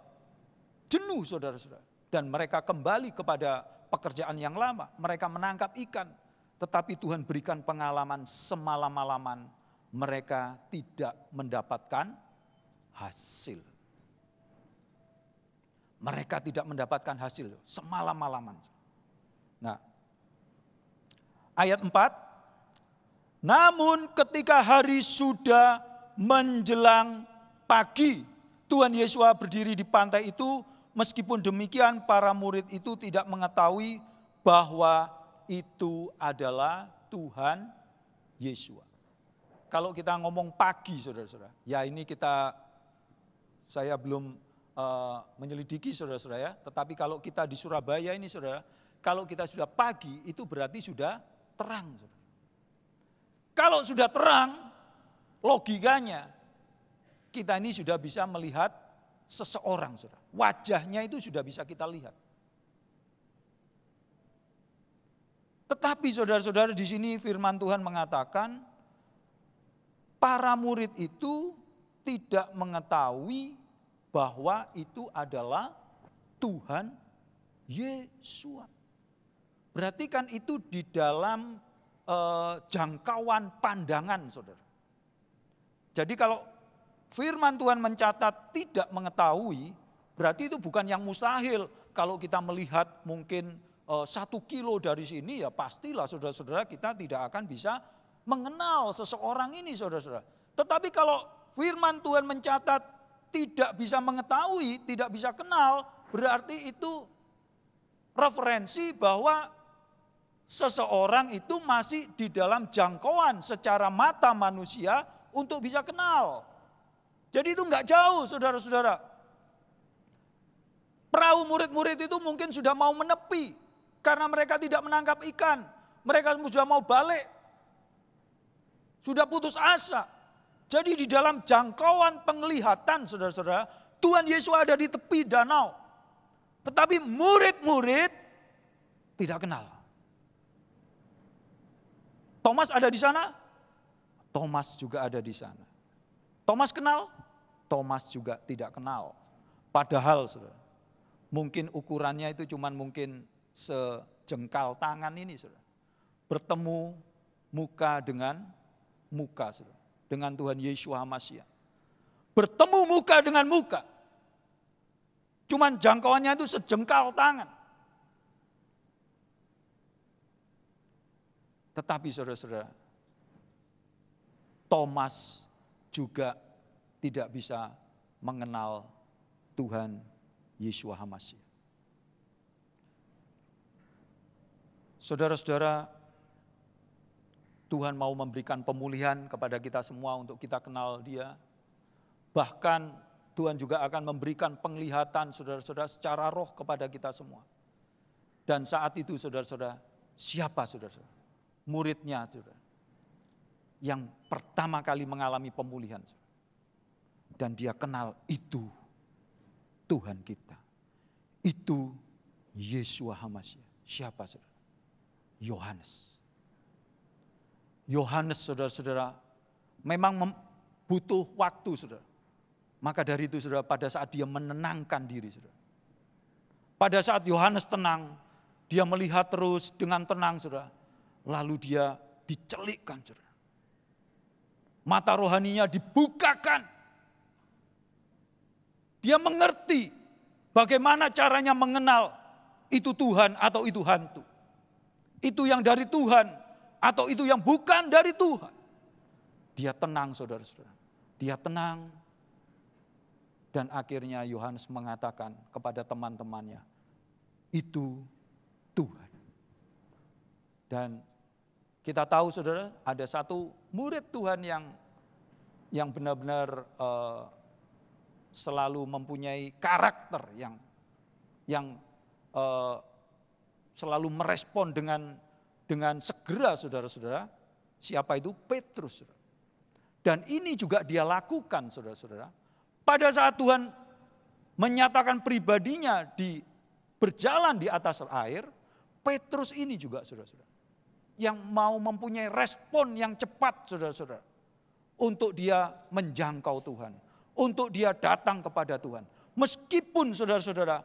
jenuh, saudara-saudara. Dan mereka kembali kepada pekerjaan yang lama. Mereka menangkap ikan. Tetapi Tuhan berikan pengalaman semalam-malaman mereka tidak mendapatkan hasil. Mereka tidak mendapatkan hasil semalam-malaman. Nah, ayat empat. Namun ketika hari sudah menjelang pagi Tuhan Yesus berdiri di pantai itu, meskipun demikian para murid itu tidak mengetahui bahwa itu adalah Tuhan Yesus. Kalau kita ngomong pagi, saudara-saudara, ya ini kita, saya belum uh, menyelidiki, saudara-saudara ya. Tetapi kalau kita di Surabaya ini, saudara, kalau kita sudah pagi, itu berarti sudah terang. Saudara. Kalau sudah terang, logikanya kita ini sudah bisa melihat seseorang, saudara. Wajahnya itu sudah bisa kita lihat. Tetapi saudara-saudara di sini firman Tuhan mengatakan, para murid itu tidak mengetahui bahwa itu adalah Tuhan Yesus. Berarti kan itu di dalam e, jangkauan pandangan, saudara. Jadi kalau firman Tuhan mencatat tidak mengetahui, berarti itu bukan yang mustahil. Kalau kita melihat mungkin e, satu kilo dari sini, ya pastilah saudara-saudara kita tidak akan bisa mengenal seseorang ini, saudara-saudara. Tetapi kalau firman Tuhan mencatat tidak bisa mengetahui, tidak bisa kenal, berarti itu referensi bahwa seseorang itu masih di dalam jangkauan secara mata manusia untuk bisa kenal. Jadi itu nggak jauh, saudara-saudara. Perahu murid-murid itu mungkin sudah mau menepi karena mereka tidak menangkap ikan, mereka sudah mau balik, sudah putus asa. Jadi di dalam jangkauan penglihatan, saudara-saudara, Tuhan Yesus ada di tepi danau. Tetapi murid-murid tidak kenal. Thomas ada di sana? Thomas juga ada di sana. Thomas kenal? Thomas juga tidak kenal. Padahal, saudara, mungkin ukurannya itu cuma mungkin sejengkal tangan ini, saudara. Bertemu muka dengan muka, saudara, dengan Tuhan Yeshua HaMashiach. Bertemu muka dengan muka. Cuman jangkauannya itu sejengkal tangan. Tetapi saudara-saudara, Thomas juga tidak bisa mengenal Tuhan Yeshua HaMashiach. Saudara-saudara, Tuhan mau memberikan pemulihan kepada kita semua untuk kita kenal Dia. Bahkan Tuhan juga akan memberikan penglihatan, saudara-saudara, secara roh kepada kita semua. Dan saat itu, saudara-saudara, siapa, saudara-saudara? Muridnya, saudara, yang pertama kali mengalami pemulihan, saudara. Dan dia kenal itu Tuhan kita. Itu Yeshua HaMashiach. Siapa, saudara? Yohanes. Yohanes, saudara-saudara, memang butuh waktu, saudara. Maka dari itu, saudara, pada saat dia menenangkan diri, saudara. Pada saat Yohanes tenang, dia melihat terus dengan tenang, saudara. Lalu dia dicelikkan, saudara. Mata rohaninya dibukakan. Dia mengerti bagaimana caranya mengenal itu Tuhan atau itu hantu. Itu yang dari Tuhan atau itu yang bukan dari Tuhan. Dia tenang, saudara-saudara. Dia tenang. Dan akhirnya Yohanes mengatakan kepada teman-temannya, itu Tuhan. Dan kita tahu, saudara, ada satu murid Tuhan yang yang benar-benar eh, selalu mempunyai karakter yang yang eh, selalu merespon dengan Dengan segera, saudara-saudara, siapa itu? Petrus. Saudara. Dan ini juga dia lakukan, saudara-saudara. Pada saat Tuhan menyatakan pribadinya di berjalan di atas air, Petrus ini juga, saudara-saudara, yang mau mempunyai respon yang cepat, saudara-saudara, untuk dia menjangkau Tuhan, untuk dia datang kepada Tuhan. Meskipun, saudara-saudara,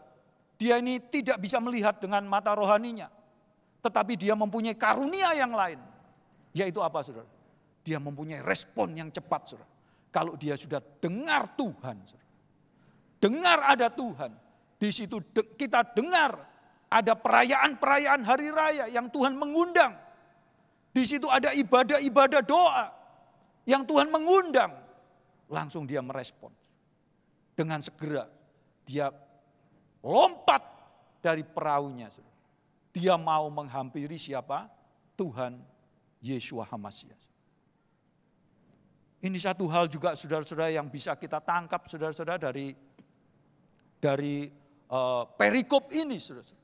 dia ini tidak bisa melihat dengan mata rohaninya, tetapi dia mempunyai karunia yang lain. Yaitu apa, saudara? Dia mempunyai respon yang cepat, saudara. Kalau dia sudah dengar Tuhan, saudara. Dengar ada Tuhan. Di situ kita dengar ada perayaan-perayaan hari raya yang Tuhan mengundang. Di situ ada ibadah-ibadah doa yang Tuhan mengundang. Langsung dia merespon. dengan segera dia lompat dari perahunya. Dia mau menghampiri siapa? Tuhan Yeshua HaMashiach. Ini satu hal juga saudara-saudara yang bisa kita tangkap saudara-saudara dari dari uh, perikop ini. Saudara-saudara.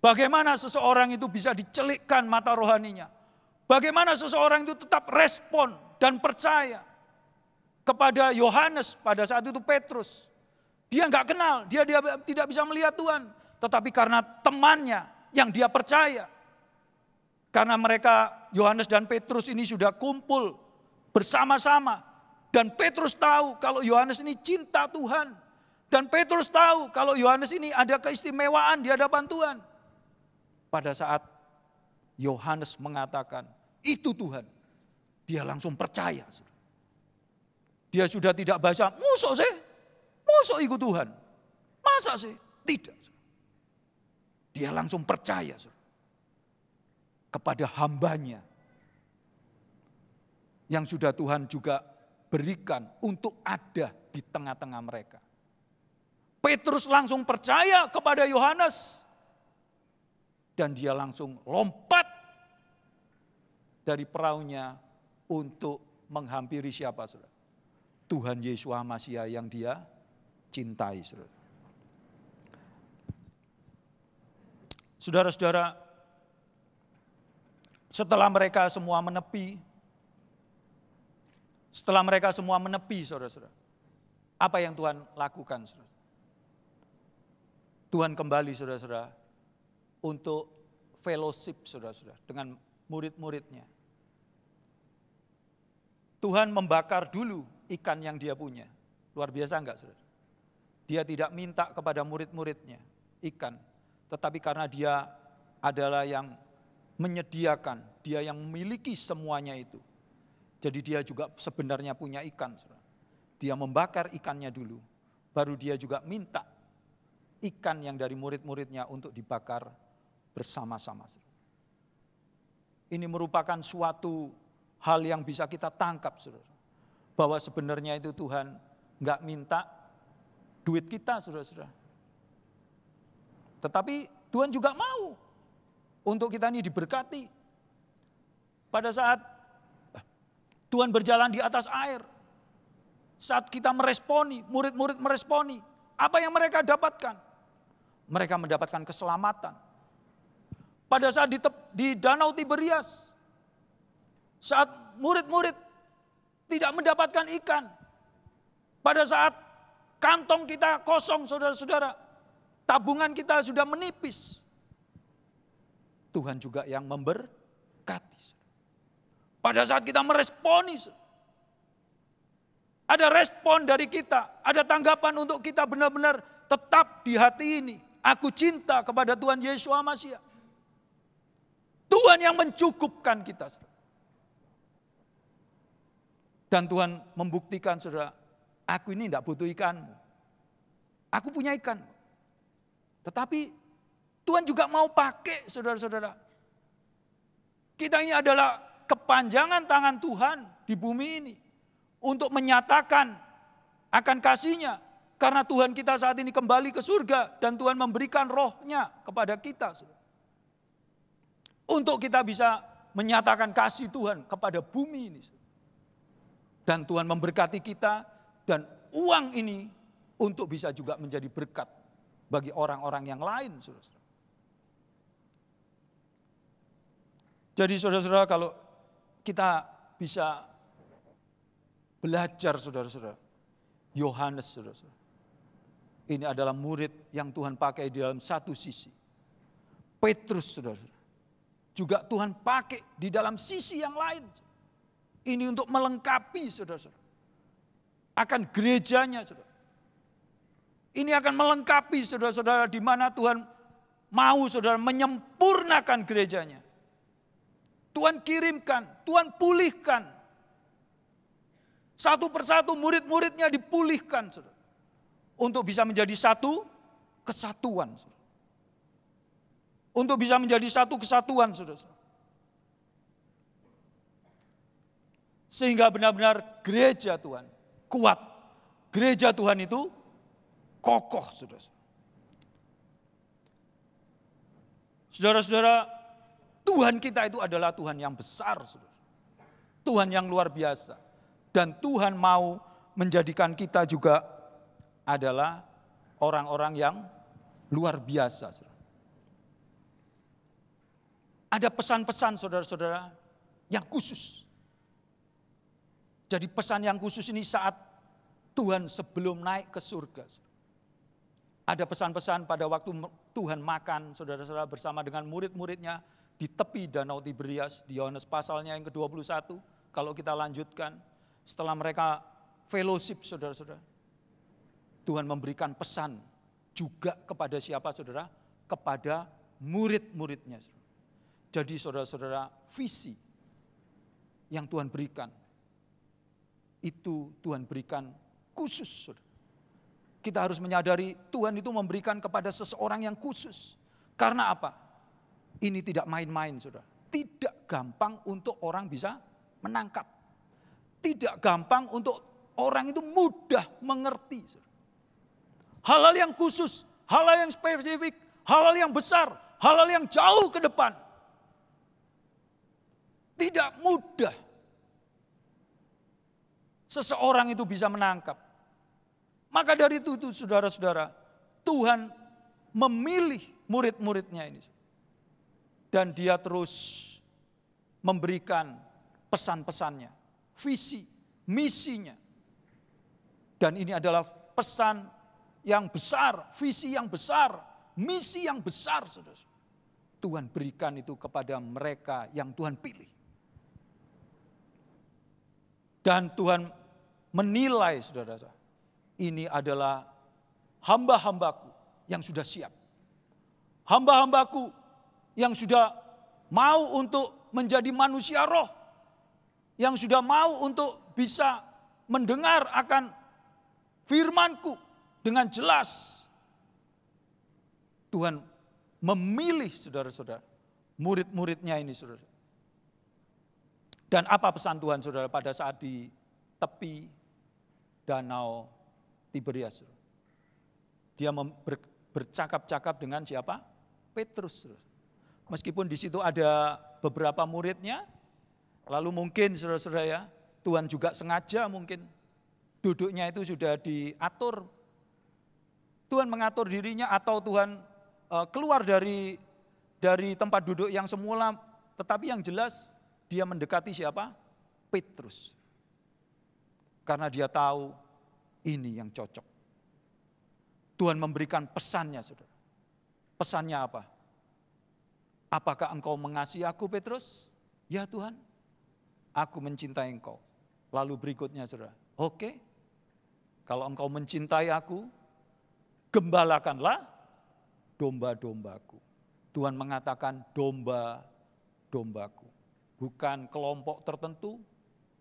Bagaimana seseorang itu bisa dicelikkan mata rohaninya. Bagaimana seseorang itu tetap respon dan percaya kepada Yohanes, pada saat itu Petrus. Dia nggak kenal, dia, dia tidak bisa melihat Tuhan. Tetapi karena temannya yang dia percaya. Karena mereka Yohanes dan Petrus ini sudah kumpul bersama-sama. Dan Petrus tahu kalau Yohanes ini cinta Tuhan. Dan Petrus tahu kalau Yohanes ini ada keistimewaan di hadapan Tuhan. Pada saat Yohanes mengatakan, itu Tuhan. Dia langsung percaya. Dia sudah tidak baca, musuh sih? Musuh ikut Tuhan? Masa sih? Tidak. Dia langsung percaya kepada hambanya. Yang sudah Tuhan juga berikan untuk ada di tengah-tengah mereka. Petrus langsung percaya kepada Yohanes. Dan dia langsung lompat dari perahunya untuk menghampiri siapa? Saudara? Tuhan Yeshua HaMashiach yang dia cintai. Saudara. Saudara-saudara, setelah mereka semua menepi, Setelah mereka semua menepi, saudara-saudara. Apa yang Tuhan lakukan, saudara? Tuhan kembali, saudara-saudara, untuk fellowship, saudara-saudara, dengan murid-muridnya. Tuhan membakar dulu ikan yang dia punya. Luar biasa enggak, saudara? Dia tidak minta kepada murid-muridnya ikan. Tetapi karena dia adalah yang menyediakan, dia yang memiliki semuanya itu. Jadi dia juga sebenarnya punya ikan. Dia membakar ikannya dulu. Baru dia juga minta ikan yang dari murid-muridnya untuk dibakar bersama-sama. Ini merupakan suatu hal yang bisa kita tangkap. Saudara. Bahwa sebenarnya itu Tuhan nggak minta duit kita. Saudara-saudara. Tetapi Tuhan juga mau untuk kita ini diberkati. Pada saat Tuhan berjalan di atas air. Saat kita meresponi, murid-murid meresponi. Apa yang mereka dapatkan? Mereka mendapatkan keselamatan. Pada saat di, di Danau Tiberias. Saat murid-murid tidak mendapatkan ikan. Pada saat kantong kita kosong, saudara-saudara. Tabungan kita sudah menipis. Tuhan juga yang memberkati. Pada saat kita meresponi, ada respon dari kita, ada tanggapan untuk kita benar-benar tetap di hati ini. Aku cinta kepada Tuhan Yesus HaMashiach. Tuhan yang mencukupkan kita. Dan Tuhan membuktikan, saudara, aku ini tidak butuh ikanmu. Aku punya ikan. Tetapi Tuhan juga mau pakai, saudara-saudara. Kita ini adalah kepanjangan tangan Tuhan di bumi ini untuk menyatakan akan kasih-Nya karena Tuhan kita saat ini kembali ke surga dan Tuhan memberikan roh-Nya kepada kita untuk kita bisa menyatakan kasih Tuhan kepada bumi ini dan Tuhan memberkati kita dan uang ini untuk bisa juga menjadi berkat bagi orang-orang yang lain. Jadi saudara-saudara kalau kita bisa belajar saudara-saudara. Yohanes saudara-saudara. Ini adalah murid yang Tuhan pakai di dalam satu sisi. Petrus saudara-saudara. Juga Tuhan pakai di dalam sisi yang lain. Ini untuk melengkapi saudara-saudara. Akan gerejanya saudara. Ini akan melengkapi saudara-saudara di mana Tuhan mau saudara menyempurnakan gerejanya. Tuhan kirimkan, Tuhan pulihkan. Satu persatu murid-muridnya dipulihkan. Saudara. Untuk bisa menjadi satu kesatuan. Saudara. Untuk bisa menjadi satu kesatuan. Saudara. Sehingga benar-benar gereja Tuhan kuat. Gereja Tuhan itu kokoh, saudara-saudara. Saudara-saudara, Tuhan kita itu adalah Tuhan yang besar, saudara. Tuhan yang luar biasa. Dan Tuhan mau menjadikan kita juga adalah orang-orang yang luar biasa, saudara. Ada pesan-pesan, saudara-saudara, yang khusus. Jadi pesan yang khusus ini saat Tuhan sebelum naik ke surga. Ada pesan-pesan pada waktu Tuhan makan, saudara-saudara, bersama dengan murid-muridnya di tepi Danau Tiberias, di Yohanes pasalnya yang ke dua puluh satu, kalau kita lanjutkan, setelah mereka fellowship, saudara-saudara, Tuhan memberikan pesan juga kepada siapa, saudara? Kepada murid-muridnya. Jadi saudara-saudara, visi yang Tuhan berikan, itu Tuhan berikan khusus, saudara. Kita harus menyadari Tuhan itu memberikan kepada seseorang yang khusus. Karena apa? Ini tidak main-main, saudara. Tidak gampang untuk orang bisa menangkap. Tidak gampang untuk orang itu mudah mengerti, saudara. Hal-hal yang khusus, hal-hal yang spesifik, hal-hal yang besar, hal-hal yang jauh ke depan. Tidak mudah seseorang itu bisa menangkap. Maka dari itu, itu saudara-saudara, Tuhan memilih murid-muridnya ini. Dan dia terus memberikan pesan-pesannya, visi, misinya. Dan ini adalah pesan yang besar, visi yang besar, misi yang besar, saudara. Tuhan berikan itu kepada mereka yang Tuhan pilih. Dan Tuhan menilai, saudara-saudara, ini adalah hamba-hambaku yang sudah siap. Hamba-hambaku yang sudah mau untuk menjadi manusia roh. Yang sudah mau untuk bisa mendengar akan firman-Ku dengan jelas. Tuhan memilih, saudara-saudara, murid-muridnya ini, saudara. Dan apa pesan Tuhan, saudara, pada saat di tepi Danau Tiberias? Dia bercakap-cakap dengan siapa? Petrus. Meskipun di situ ada beberapa muridnya, lalu mungkin, saudara-saudara, ya, Tuhan juga sengaja mungkin duduknya itu sudah diatur. Tuhan mengatur dirinya atau Tuhan keluar dari dari tempat duduk yang semula, tetapi yang jelas dia mendekati siapa? Petrus. Karena dia tahu ini yang cocok. Tuhan memberikan pesannya, saudara. Pesannya apa? Apakah engkau mengasihi aku, Petrus? Ya Tuhan, aku mencintai engkau. Lalu berikutnya, saudara. Oke, kalau engkau mencintai aku, gembalakanlah domba-dombaku. Tuhan mengatakan domba-dombaku. Bukan kelompok tertentu,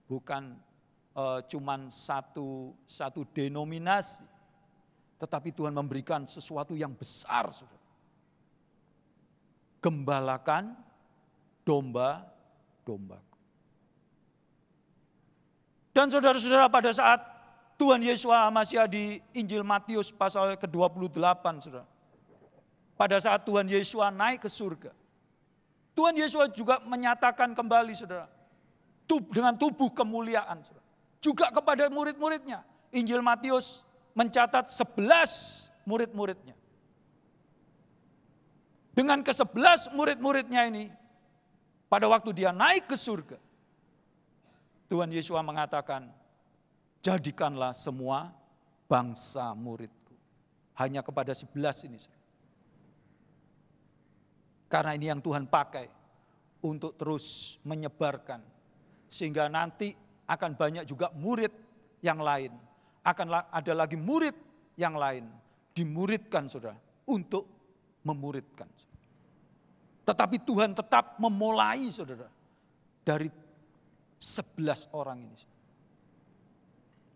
bukan uh, cuman satu satu denominasi, tetapi Tuhan memberikan sesuatu yang besar, saudara. Gembalakan domba-dombaku. Dan saudara-saudara, pada saat Tuhan Yeshua HaMashiach di Injil Matius pasal ke dua puluh delapan, saudara, pada saat Tuhan Yeshua naik ke surga, Tuhan Yesus juga menyatakan kembali, saudara, dengan tubuh kemuliaan, saudara, juga kepada murid-muridnya. Injil Matius mencatat sebelas murid-muridnya. Dengan kesebelas murid-muridnya ini, pada waktu dia naik ke surga, Tuhan Yesus mengatakan, jadikanlah semua bangsa muridku. Hanya kepada sebelas ini, saudara. Karena ini yang Tuhan pakai untuk terus menyebarkan. Sehingga nanti akan banyak juga murid yang lain. Akan ada lagi murid yang lain. Dimuridkan, saudara, untuk memuridkan. Tetapi Tuhan tetap memulai, saudara, dari sebelas orang ini.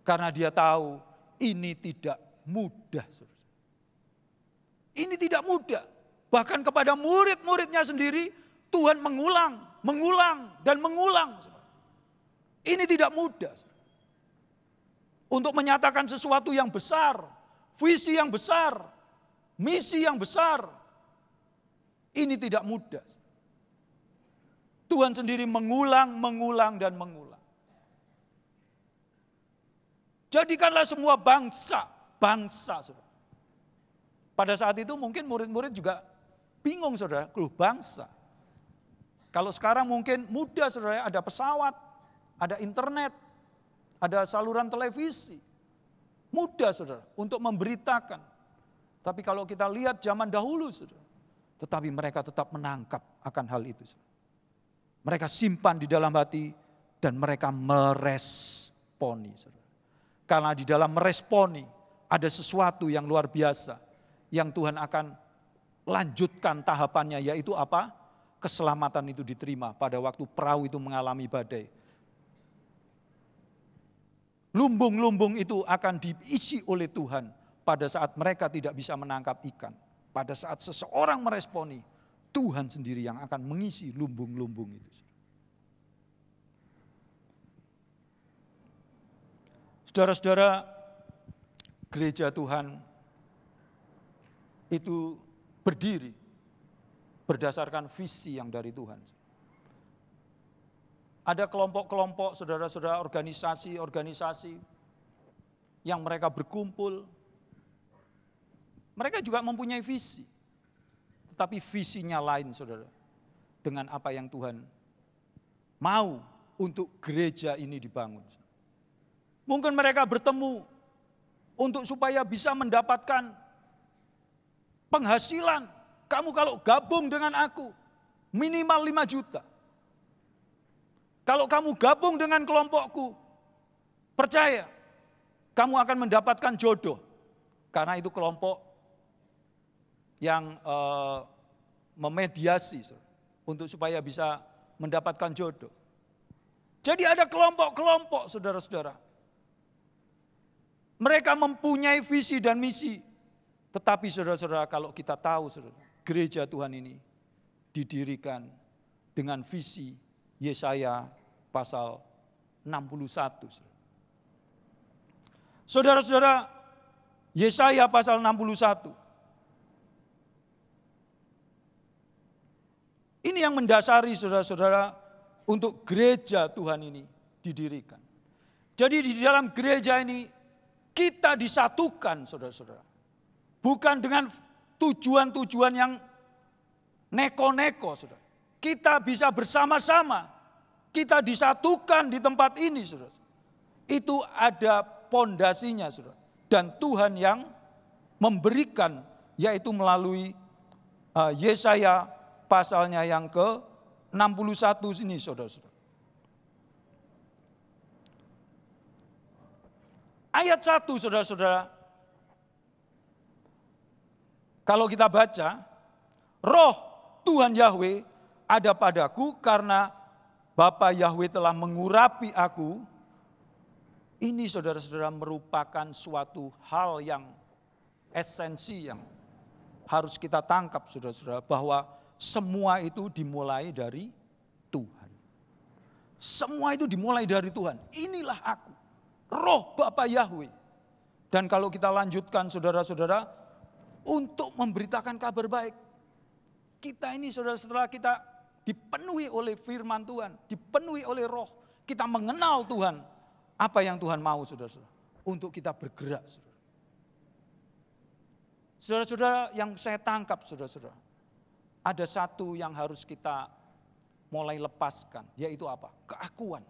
Karena dia tahu ini tidak mudah, saudara. Ini tidak mudah. Bahkan kepada murid-muridnya sendiri, Tuhan mengulang, mengulang, dan mengulang. Ini tidak mudah. Untuk menyatakan sesuatu yang besar, visi yang besar, misi yang besar. Ini tidak mudah. Tuhan sendiri mengulang, mengulang, dan mengulang. Jadikanlah semua bangsa, bangsa. Saudara. Pada saat itu mungkin murid-murid juga bingung, saudara, keluh bangsa. Kalau sekarang mungkin mudah, saudara, ada pesawat, ada internet, ada saluran televisi. Mudah, saudara, untuk memberitakan. Tapi kalau kita lihat zaman dahulu, saudara, tetapi mereka tetap menangkap akan hal itu, saudara. Mereka simpan di dalam hati dan mereka meresponi. Saudara. Karena di dalam meresponi ada sesuatu yang luar biasa. Yang Tuhan akan lanjutkan tahapannya, yaitu apa? Keselamatan itu diterima pada waktu perahu itu mengalami badai. Lumbung-lumbung itu akan diisi oleh Tuhan pada saat mereka tidak bisa menangkap ikan. Pada saat seseorang meresponi, Tuhan sendiri yang akan mengisi lumbung-lumbung itu. Saudara-saudara, gereja Tuhan itu berdiri berdasarkan visi yang dari Tuhan. Ada kelompok-kelompok, saudara-saudara, organisasi-organisasi yang mereka berkumpul. Mereka juga mempunyai visi. Tetapi visinya lain, saudara, dengan apa yang Tuhan mau untuk gereja ini dibangun. Mungkin mereka bertemu untuk supaya bisa mendapatkan penghasilan. Kamu kalau gabung dengan aku minimal lima juta. Kalau kamu gabung dengan kelompokku, percaya kamu akan mendapatkan jodoh. Karena itu kelompok yang eh, memediasi untuk supaya bisa mendapatkan jodoh. Jadi ada kelompok-kelompok, saudara-saudara. Mereka mempunyai visi dan misi. Tetapi saudara-saudara, kalau kita tahu, saudara, gereja Tuhan ini didirikan dengan visi Yesaya pasal enam puluh satu. Saudara-saudara, Yesaya pasal enam puluh satu. Ini yang mendasari, saudara-saudara, untuk gereja Tuhan ini didirikan. Jadi di dalam gereja ini kita disatukan, saudara-saudara. Bukan dengan tujuan-tujuan yang neko-neko, saudara. Kita bisa bersama-sama, kita disatukan di tempat ini, saudara. Itu ada pondasinya, saudara. Dan Tuhan yang memberikan, yaitu melalui uh, Yesaya pasalnya yang ke enam puluh satu ini, saudara-saudara. Ayat satu, saudara-saudara. Kalau kita baca, roh Tuhan Yahweh ada padaku karena Bapa Yahweh telah mengurapi aku. Ini, saudara-saudara, merupakan suatu hal yang esensi yang harus kita tangkap, saudara-saudara, bahwa semua itu dimulai dari Tuhan. Semua itu dimulai dari Tuhan. Inilah aku, roh Bapa Yahweh. Dan kalau kita lanjutkan, saudara-saudara, untuk memberitakan kabar baik. Kita ini, saudara-saudara, kita dipenuhi oleh firman Tuhan, dipenuhi oleh roh. Kita mengenal Tuhan, apa yang Tuhan mau, saudara-saudara, untuk kita bergerak. Saudara-saudara, yang saya tangkap, saudara-saudara, ada satu yang harus kita mulai lepaskan, yaitu apa? Keakuan.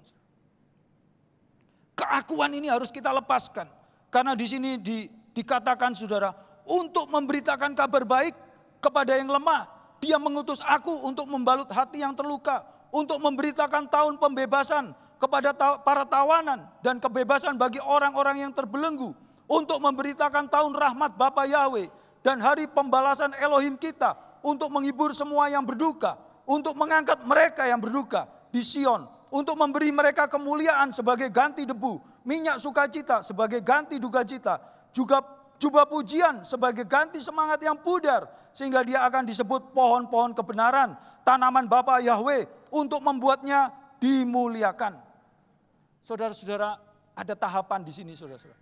Keakuan ini harus kita lepaskan. Karena di sini di, dikatakan, saudara, untuk memberitakan kabar baik kepada yang lemah. Dia mengutus aku untuk membalut hati yang terluka, untuk memberitakan tahun pembebasan kepada ta- para tawanan dan kebebasan bagi orang-orang yang terbelenggu, untuk memberitakan tahun rahmat Bapa Yahweh dan hari pembalasan Elohim kita, untuk menghibur semua yang berduka, untuk mengangkat mereka yang berduka di Sion, untuk memberi mereka kemuliaan sebagai ganti debu, minyak sukacita sebagai ganti duka cita, juga jubah pujian sebagai ganti semangat yang pudar, sehingga dia akan disebut pohon-pohon kebenaran, tanaman Bapa Yahweh, untuk membuatnya dimuliakan. Saudara-saudara, ada tahapan di sini, saudara-saudara,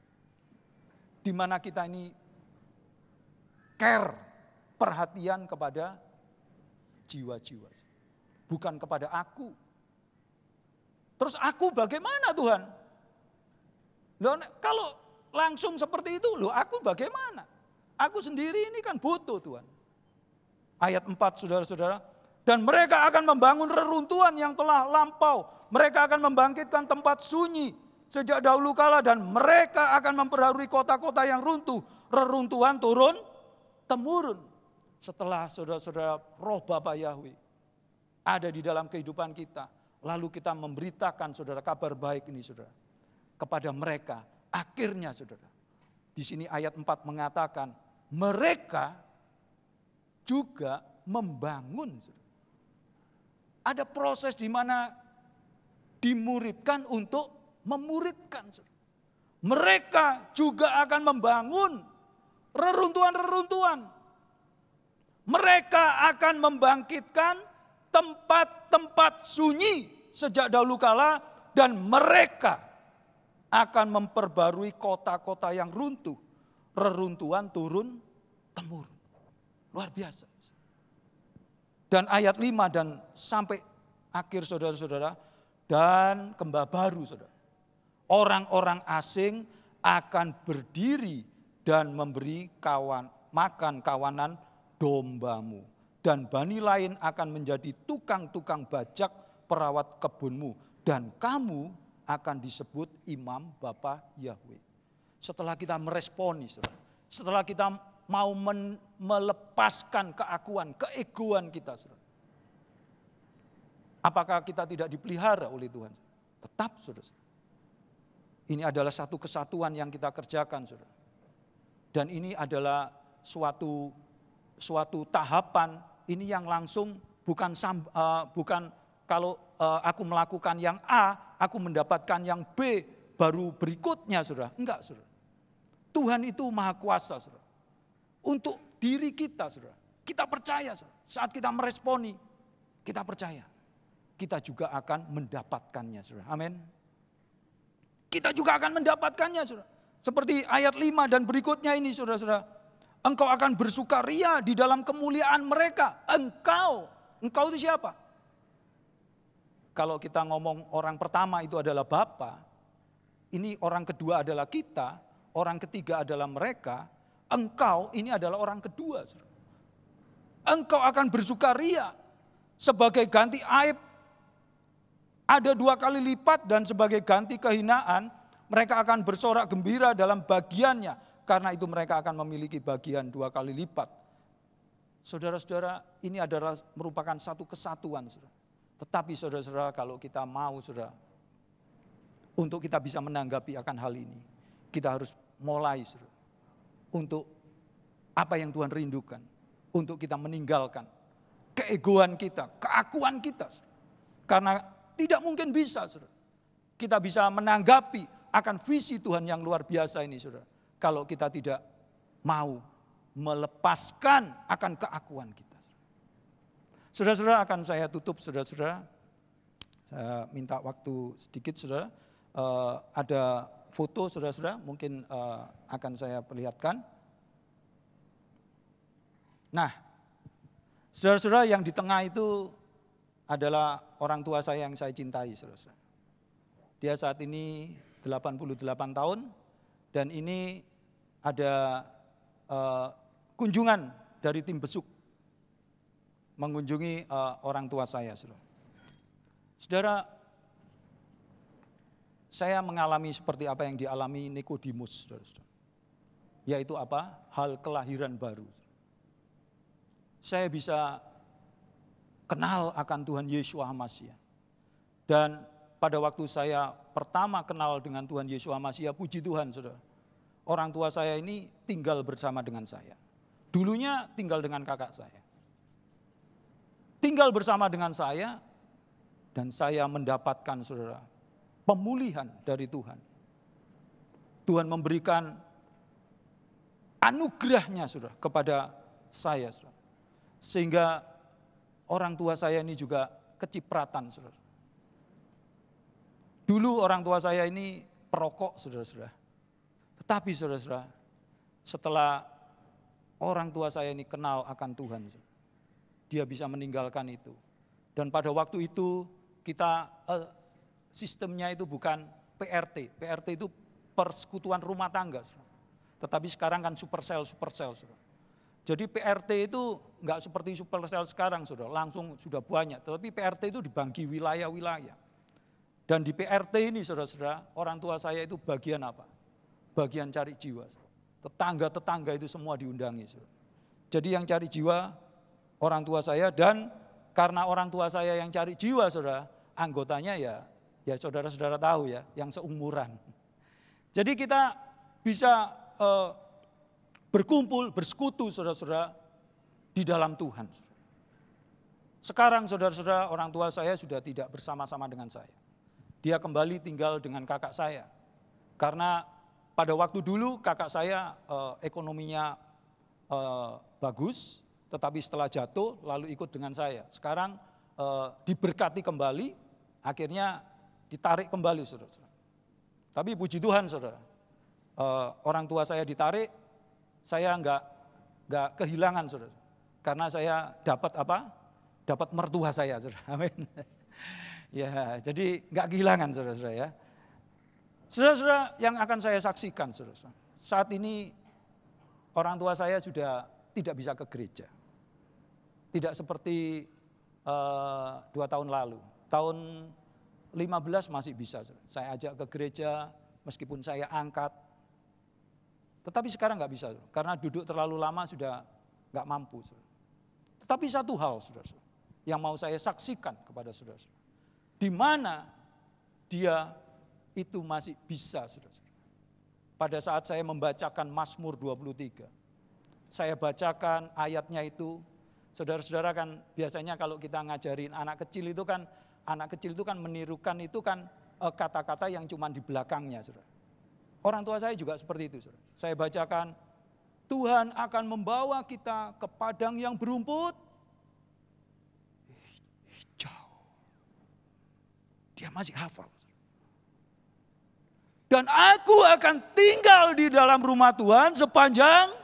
di mana kita ini care, perhatian kepada jiwa-jiwa. Bukan kepada aku. Terus aku bagaimana Tuhan? Loh, kalau langsung seperti itu, loh aku bagaimana? Aku sendiri ini kan butuh Tuhan. Ayat empat saudara-saudara. Dan mereka akan membangun reruntuhan yang telah lampau. Mereka akan membangkitkan tempat sunyi sejak dahulu kala. Dan mereka akan memperharui kota-kota yang runtuh. Reruntuhan turun temurun setelah saudara-saudara roh Bapa Yahweh ada di dalam kehidupan kita, lalu kita memberitakan saudara kabar baik ini saudara kepada mereka. Akhirnya saudara, di sini ayat empat mengatakan mereka juga membangun. Saudara. Ada proses di mana dimuridkan untuk memuridkan. Saudara. Mereka juga akan membangun reruntuhan-reruntuhan. Mereka akan membangkitkan tempat-tempat sunyi sejak dahulu kala. Dan mereka akan memperbarui kota-kota yang runtuh. Reruntuhan turun temurun. Luar biasa. Dan ayat lima dan sampai akhir saudara-saudara. Dan kembali baru saudara. Orang-orang asing akan berdiri dan memberi kawan makan kawanan dombamu. Dan bani lain akan menjadi tukang-tukang bajak perawat kebunmu. Dan kamu akan disebut imam Bapa Yahweh. Setelah kita meresponi, saudara, setelah kita mau men- melepaskan keakuan, keegoan kita. Saudara. Apakah kita tidak dipelihara oleh Tuhan? Tetap, saudara. Ini adalah satu kesatuan yang kita kerjakan, saudara. Dan ini adalah suatu suatu tahapan ini yang langsung bukan uh, bukan kalau uh, aku melakukan yang A, aku mendapatkan yang B baru berikutnya saudara. Enggak saudara. Tuhan itu maha kuasa saudara. Untuk diri kita saudara. Kita percaya saudara. Saat kita meresponi, kita percaya. Kita juga akan mendapatkannya saudara. Amin. Kita juga akan mendapatkannya saudara. Seperti ayat lima dan berikutnya ini saudara-saudara. Engkau akan bersukaria di dalam kemuliaan mereka. Engkau. Engkau itu siapa? Kalau kita ngomong orang pertama itu adalah Bapa. Ini orang kedua adalah kita. Orang ketiga adalah mereka. Engkau ini adalah orang kedua. Saudara. Engkau akan bersukaria sebagai ganti aib. Ada dua kali lipat dan sebagai ganti kehinaan. Mereka akan bersorak gembira dalam bagiannya. Karena itu mereka akan memiliki bagian dua kali lipat. Saudara-saudara, ini adalah merupakan satu kesatuan. Saudara. Tetapi saudara-saudara, kalau kita mau, saudara, untuk kita bisa menanggapi akan hal ini, kita harus mulai, saudara, untuk apa yang Tuhan rindukan, untuk kita meninggalkan keegoan kita, keakuan kita, saudara. Karena tidak mungkin bisa, saudara, kita bisa menanggapi akan visi Tuhan yang luar biasa ini saudara. Kalau kita tidak mau melepaskan akan keakuan kita. Saudara-saudara, akan saya tutup saudara-saudara. Saya minta waktu sedikit saudara. Uh, ada foto saudara-saudara mungkin uh, akan saya perlihatkan. Nah saudara-saudara, yang di tengah itu adalah orang tua saya yang saya cintai saudara-saudara. Dia saat ini delapan puluh delapan tahun, dan ini ada uh, kunjungan dari tim besuk mengunjungi uh, orang tua saya. Saudara. Saudara, saya mengalami seperti apa yang dialami Nikodemus, saudara-saudara. Yaitu apa? Hal kelahiran baru. Saya bisa kenal akan Tuhan Yeshua HaMashiach. Dan pada waktu saya pertama kenal dengan Tuhan Yesus HaMashiach, puji Tuhan saudara. Orang tua saya ini tinggal bersama dengan saya. Dulunya tinggal dengan kakak saya. Tinggal bersama dengan saya, dan saya mendapatkan saudara pemulihan dari Tuhan. Tuhan memberikan anugerahnya saudara kepada saya saudara. Sehingga orang tua saya ini juga kecipratan saudara. Dulu orang tua saya ini perokok, saudara-saudara. Tetapi saudara-saudara, setelah orang tua saya ini kenal akan Tuhan. Dia bisa meninggalkan itu. Dan pada waktu itu kita eh, sistemnya itu bukan P R T. P R T itu persekutuan rumah tangga. Tetapi sekarang kan supersel, supersel. Jadi P R T itu nggak seperti supersel sekarang, sudah langsung sudah banyak. Tetapi P R T itu dibagi wilayah-wilayah. Dan di P R T ini saudara-saudara, orang tua saya itu bagian apa? Bagian cari jiwa. Tetangga-tetangga itu semua diundangi. Saudara. Jadi yang cari jiwa orang tua saya, dan karena orang tua saya yang cari jiwa, saudara, anggotanya ya, ya saudara-saudara tahu ya, yang seumuran. Jadi kita bisa eh, berkumpul, bersekutu, saudara-saudara, di dalam Tuhan. Sekarang saudara-saudara, orang tua saya sudah tidak bersama-sama dengan saya. Dia kembali tinggal dengan kakak saya. Karena pada waktu dulu kakak saya eh, ekonominya eh, bagus, tetapi setelah jatuh lalu ikut dengan saya. Sekarang e, diberkati kembali, akhirnya ditarik kembali saudara-saudara. Tapi puji Tuhan saudara, e, orang tua saya ditarik, saya enggak, enggak kehilangan saudara. Karena saya dapat apa? Dapat mertua saya saudara. Amin. Ya, jadi enggak kehilangan saudara-saudara ya. Saudara-saudara, yang akan saya saksikan saudara-saudara, saat ini orang tua saya sudah tidak bisa ke gereja. Tidak seperti uh, dua tahun lalu, tahun lima belas masih bisa. Saya ajak ke gereja meskipun saya angkat, tetapi sekarang nggak bisa karena duduk terlalu lama sudah nggak mampu. Tetapi satu hal, saudara-saudara, yang mau saya saksikan kepada saudara-saudara, di mana dia itu masih bisa, saudara-saudara. Pada saat saya membacakan Mazmur dua puluh tiga, saya bacakan ayatnya itu. Saudara-saudara kan biasanya kalau kita ngajarin anak kecil itu kan, anak kecil itu kan menirukan itu kan kata-kata yang cuma di belakangnya. Saudara. Orang tua saya juga seperti itu. Saudara. Saya bacakan, Tuhan akan membawa kita ke padang yang berumput hijau. Dia masih hafal. Dan aku akan tinggal di dalam rumah Tuhan sepanjang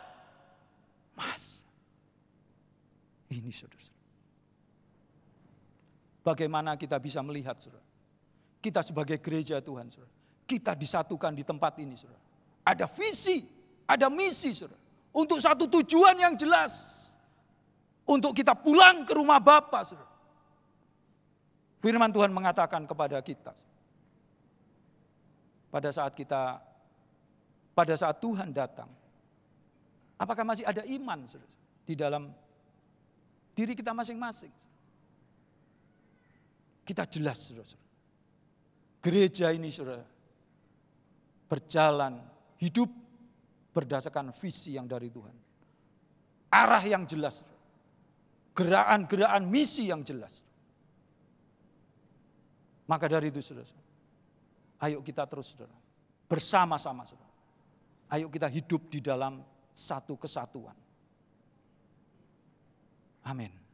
Mas. Ini saudara-saudara. Bagaimana kita bisa melihat saudara? Kita sebagai gereja Tuhan saudara. Kita disatukan di tempat ini saudara. Ada visi, ada misi saudara. Untuk satu tujuan yang jelas. Untuk kita pulang ke rumah Bapa saudara. Firman Tuhan mengatakan kepada kita. Pada saat kita, pada saat Tuhan datang, apakah masih ada iman saudara, di dalam diri kita masing-masing? Kita jelas, saudara, saudara. Gereja ini saudara, berjalan hidup berdasarkan visi yang dari Tuhan. Arah yang jelas. Saudara. Gerakan-gerakan misi yang jelas. Saudara. Maka dari itu, saudara, saudara, ayo kita terus, saudara, bersama-sama, saudara. Ayo kita hidup di dalam satu kesatuan. Amin.